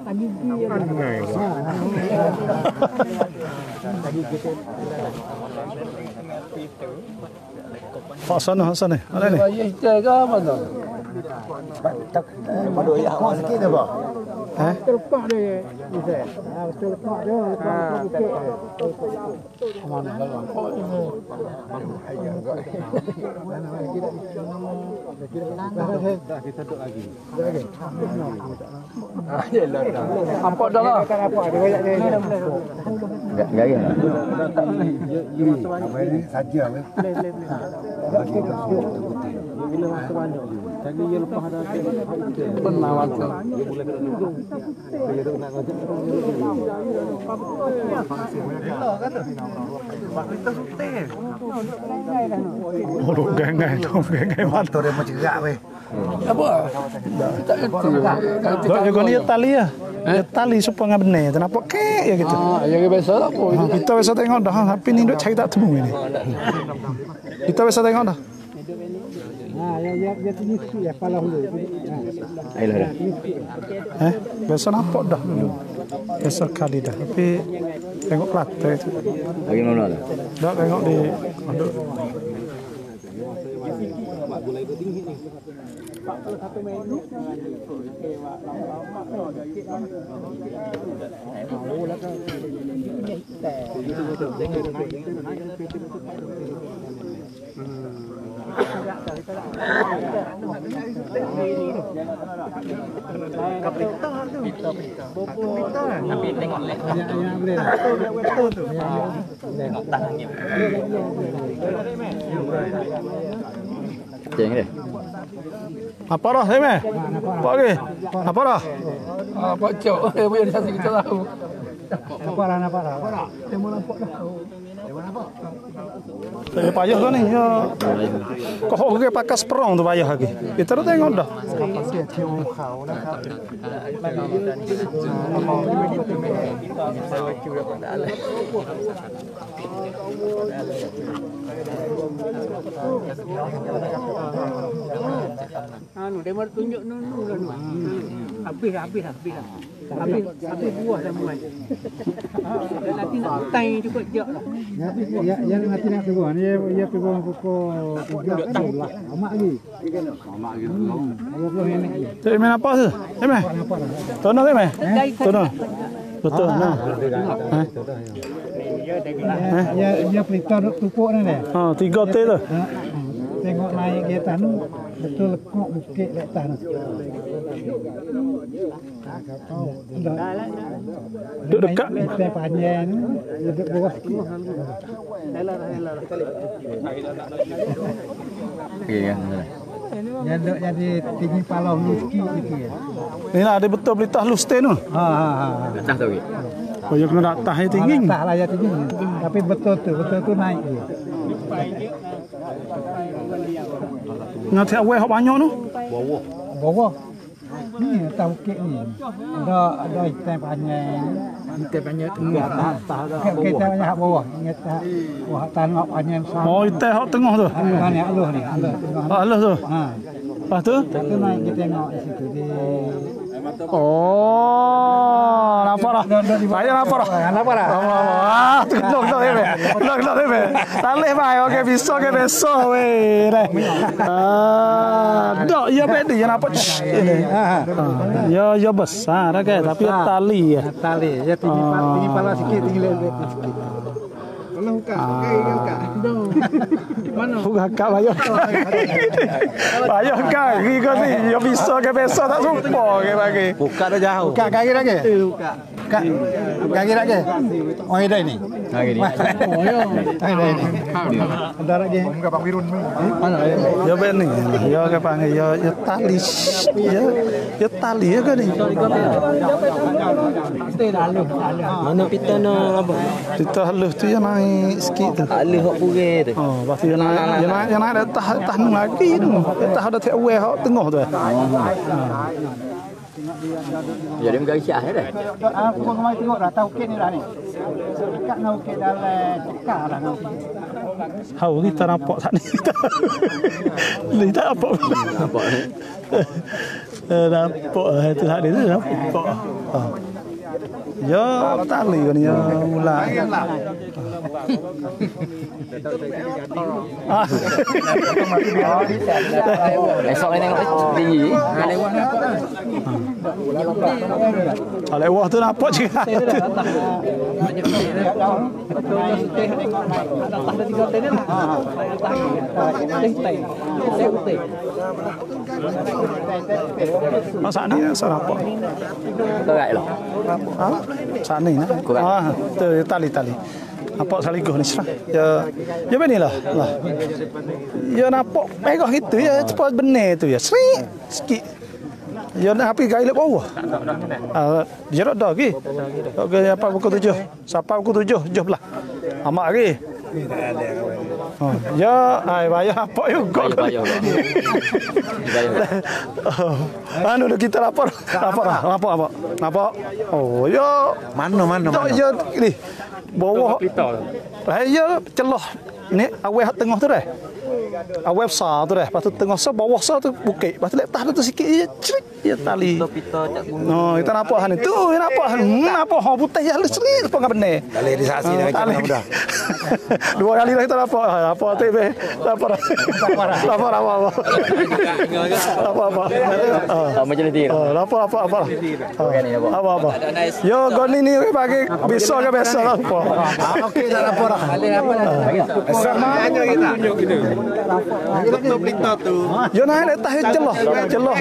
Tadi dia. Tadi kita. Hasan Hasan ni. Mana ni? Ya, kita ke mana? Tak bodoh ya. Kau sikit dah bah. Ha? Terlepas dia. Ha, terlepas dia. Ha, terlepas. Mana lawan? Kita duduk lagi. Duduk lagi. Ah, yalah dah. Nampak dah lah. Enggak enggak ya. You masuk mana? Saja weh. Bila masuk mana? Tadi you lepas dah penawat. You boleh kena nunggu. Dia tu nak ngajak. Bila kan? Pak kita sutai. Oh, gengai tu, gengai mantor dia mencerak weh. Apa? Tak kerti. Kalau juga ni tali ya. Tali supaya benar. Kenapa kek ya gitu. Ah, yang biasa tak apa. Kita biasa tengok dah tapi ni duk cari tak temu ni. Kita biasa tengok dah. Ah, ya ya dia tu ni ya pala hulu. Ayolah dah. Eh, biasa nampak dah dulu. Biasa kali dah tapi tengok pelatih tu. Lagi mana dah? Dah tengok di aduh. Bola itu tinggi nih. Pak kalau satu main dulu. Ewa lama-lama kalau ada kit kan. Tahu lah kan. Tapi tengok lek. Betul tu. Tengok tangannya. Ceng ni. Apa dah ni meh? Apa lagi? Apa dah? Apa cok? Eh, boleh satu kita tahu. Apa dah? Apa dah? Apa dah? Temu nampak dah. Temu nampak. Temu payah tu ni. Kau kau pakai perang tu payah lagi. Kita tu tengok dah. Anu, dia mahu tunjuk nunu lah nu. Habis, habis, habis lah. Habis, habis buah dah muat. Dan nanti nak tang cukup jauh lah. Ya, yang nanti nak pegang ni, dia pegang pukul tiga tang lah. Amat lagi. Amat lagi. Tapi main apa tu? Eh meh? Tono eh meh? Tono. Betul. Nah. Ya, dia pelita tupuk ni deh. Oh, tiga T tu. Tengok naik ke tanah, betul lekuk bukit lek tanah. Duduk dekat meter panjang, duduk bawah sikit. Elah, elah. Okey ya. Yang duduk jadi tinggi palau sikit gitu ya. Inilah ada betul pelita lusten tu. Ha ha ha. Atas tu. Oh, yang kena datah yang tinggi. Datah lah yang tinggi. Tapi betul tu, betul tu naik dia. Nanti awal hok banyak tu. Bawah. Bawah. Ni atas bukit ni. Ada ada ikan panjang. Ikan panjang tengah atas ada bawah. Kita banyak hak bawah. Ingat tak? Wah, tanah panjang sama. Oh, ikan hok tengah tu. Tengah ni alus ni. Alus tu. Ha. Lepas tu? Lepas tu naik kita tengok di situ di. Oh, lapar lah. Saya lapar lah. Lapar lah. Wah, tengok tengok ni. Tengok tengok ni. Talih mai, okey besok ke besok weh. Ah, dok ya bedi yang apa ini. Ya ya besar okey tapi tali ya. Tali ya tinggi tinggi pala sikit tinggi lebih sikit. Anong ka? Kayo ka? Mano? Huwag ka, bayo. Bayo ka, gigo ni. Yo piso ke peso tak sumpo ke bagi. Buka dah jauh. Buka kaki lagi? Buka. Kaki lagi? Oh, ada ini? Kaki ini. Oh, ada ini. Ada lagi? Buka Pak Wirun. Mana? Yo ben ni. Yo ke panggil. Yo tali. Yo yo tali ya ke ni? Mana pita no apa? Pita halus tu yang naik sikit tu. Halus hok pure tu. Oh, pasti yang naik yang naik yang naik dah tah tah nung lagi tu. Tah dah tak aware hok tengah tu. Jadi mereka isyak je dah. Aku pun kemarin tengok dah tahu ukit ni dah ni. Dekat nak ukit dalam cekak dah nak ukit. Hau kita nampak tak ni. Kita nampak. Nampak ni. Nampak itu tak dia nampak. Ya, tali kan ya, ulah. Esok ni tengok tinggi. Alewah tu nampak juga. Masak ni, masak apa? Terak lah. Saat ni nak, ah, tu tali tali. Nampak saliguh ni serah. Ya, ya beni lah, lah. Ya nampak pegoh itu ya, cepat benar tu ya, sering sikit. Ya nak api gaya lep bawah. Ah, jarak dah lagi. Okey, apa pukul tujuh? Siapa pukul tujuh? Tujuh belah. Amat lagi. Oh, ya, ay bayar apa juga. Anu kita lapor, lapor, lapor apa? Lapor. Oh, ya. Mana mana mana. Ya, ni. Bawah. Ya, celah. Ni aweh tengah tu dah. Aweh besar tu dah. Lepas tu tengah sah, bawah sah tu bukit. Lepas tu letak tu sikit, ya, cerit, ya tali. No, kita nampak han tu, nampak han, nampak hang putih ya cerit, apa enggak benar. Tali di sasi dah macam dah. Dua kali lah kita lapor. Apa tu be? Lapor. Lapor apa? Lapor apa? Sama jenis dia. Lapor apa apa? Apa apa? Yo, goni ni pakai besok ke besok lapor. Okey, dah lapor dah. Sama aja kita. Tutup pelita tu. Yo naik atas celah, celah.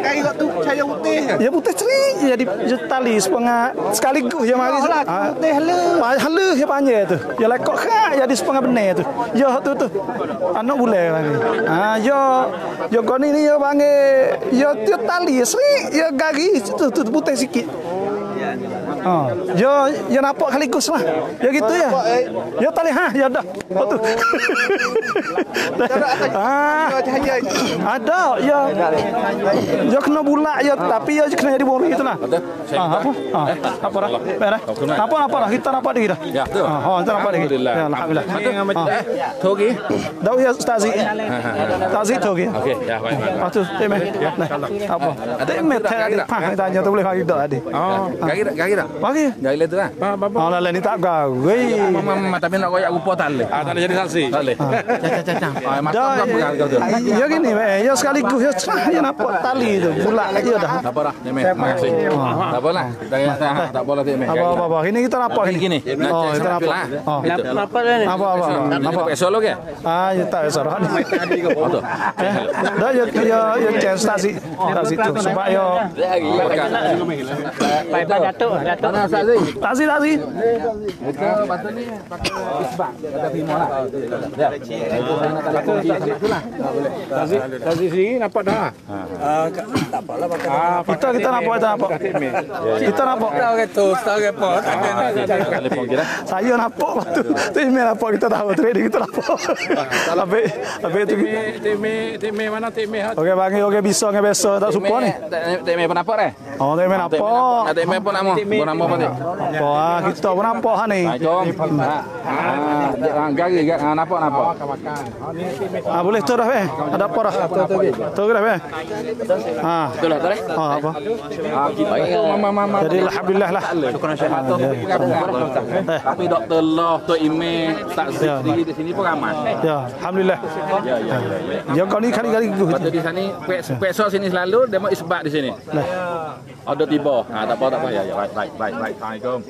Kaki kau tu cahaya putih. Ya putih cerik jadi tali sepengah sekaligus ya mari. Putih halus. Halus ya panjang tu. Ya lekok kah jadi sepengah benar tu. Ya tu tu. Anak boleh lagi. Ah yo yo goni ni yo panggil yo tali cerik ya garis tu tu putih sikit. Oh, yo, yo nampak kaligus lah. Yo gitu ya. Yo tali ha, yo dah. Oh tu. Ah, ada, yo. Yo kena bulak yo, tapi yo kena jadi boring itulah. Ah, apa? Ah, apa dah? Berah. Apa apa dah? Kita nampak lagi dah. Ya, betul. Ah, kita nampak lagi. Ya, alhamdulillah. Togi. Dah ya Ustaz Z. Ustaz Z togi. Okey, ya baik. Ah tu, tema. Apa? Ada mete ada pak tanya tu boleh bagi dah tadi. Oh, kaki dah, kaki dah. Bagi. Dari le tu lah. Ba ba. Oh, lain ni tak gawe. Mama tapi nak koyak rupa tak le. Ah, tak jadi saksi. Tak le. Caca caca. Ah, macam apa kau tu? Ya gini, ya sekaligus ya cerah ya nampak tali tu. Pulak lagi dah. Tak apa dah. Terima kasih. Tak apalah. Tak apalah Mek. Apa apa. Ini kita apa ini? Oh, kita apa? Apa apa apa. Besok lo ke? Ah, ya tak besok. Dah ya ya ya stasi. Stasi tu supaya Pak Datuk, Datuk. Taksi, taksi. Kita patut ni pakai isbak. Ada bima lah. Ya. Patut itulah. Taksi, taksi sini nampak dah. Ah, tak apalah pakai. Kita kita nampak tak nampak. Kita nampak. Tahu ke tu, tahu ke apa. Telefon kita. Saya nampak tu. Tu email apa kita tahu trading kita nampak. Tapi tapi tu teme teme mana teme. Okey panggil okey besok ke besok tak supo ni. Teme penapa eh? Oh, teme nampak. Ada email pun nama, pun nama apa ni? Wah, kita pun nampak ha ni. Jom. Ha, gari gak nampak nampak. Ah, boleh tu dah weh. Ada apa dah? Tu dah weh. Ha, tu dah dah. Ha, apa? Jadi alhamdulillah lah. Syukur syahad tu. Tapi doktor lah tu email tak sendiri di sini pun ramai. Ya, alhamdulillah. Ya, ya. Ya kau ni kali-kali di sini, pesok sini selalu demo isbat di sini. Ada tiba. Nah, tak apa tak apa ya. Ya baik baik baik baik. Assalamualaikum.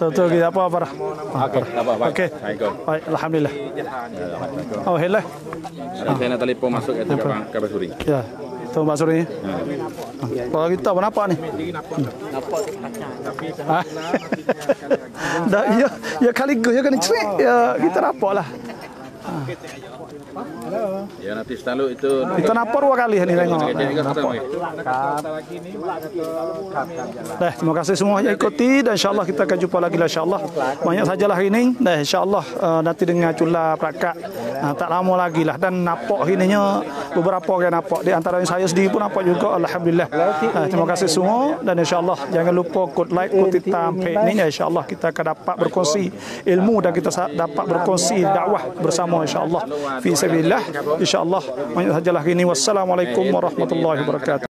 Tuh-tuh kita apa parah. Okey, apa baik. Okey. Assalamualaikum. Baik, alhamdulillah. Oh, helah. Saya telefon masuk ke Kabar Suring. Ya. Tuh Pak Suri. Kalau kita kenapa nih? Dah ya ya kali gue ya kan cerik ya kita rapoklah. Ya nanti selalu itu. Kita napor dua kali ini tengok. Nah, terima kasih semuanya ikuti dan insyaallah kita akan jumpa lagi lah insyaallah. Banyak sajalah ini. Nah, insyaallah uh, nanti dengan cula prakak uh, tak lama lagi lah dan napok ininya beberapa orang napok di antara saya sendiri pun napok juga alhamdulillah. Nah, terima kasih semua dan insyaallah jangan lupa kod like, kod hitam ini ya insyaallah kita akan dapat berkongsi ilmu dan kita dapat berkongsi dakwah bersama insyaallah. Fi sabilillah insyaallah. Banyak sajalah ini. Wassalamualaikum warahmatullahi wabarakatuh.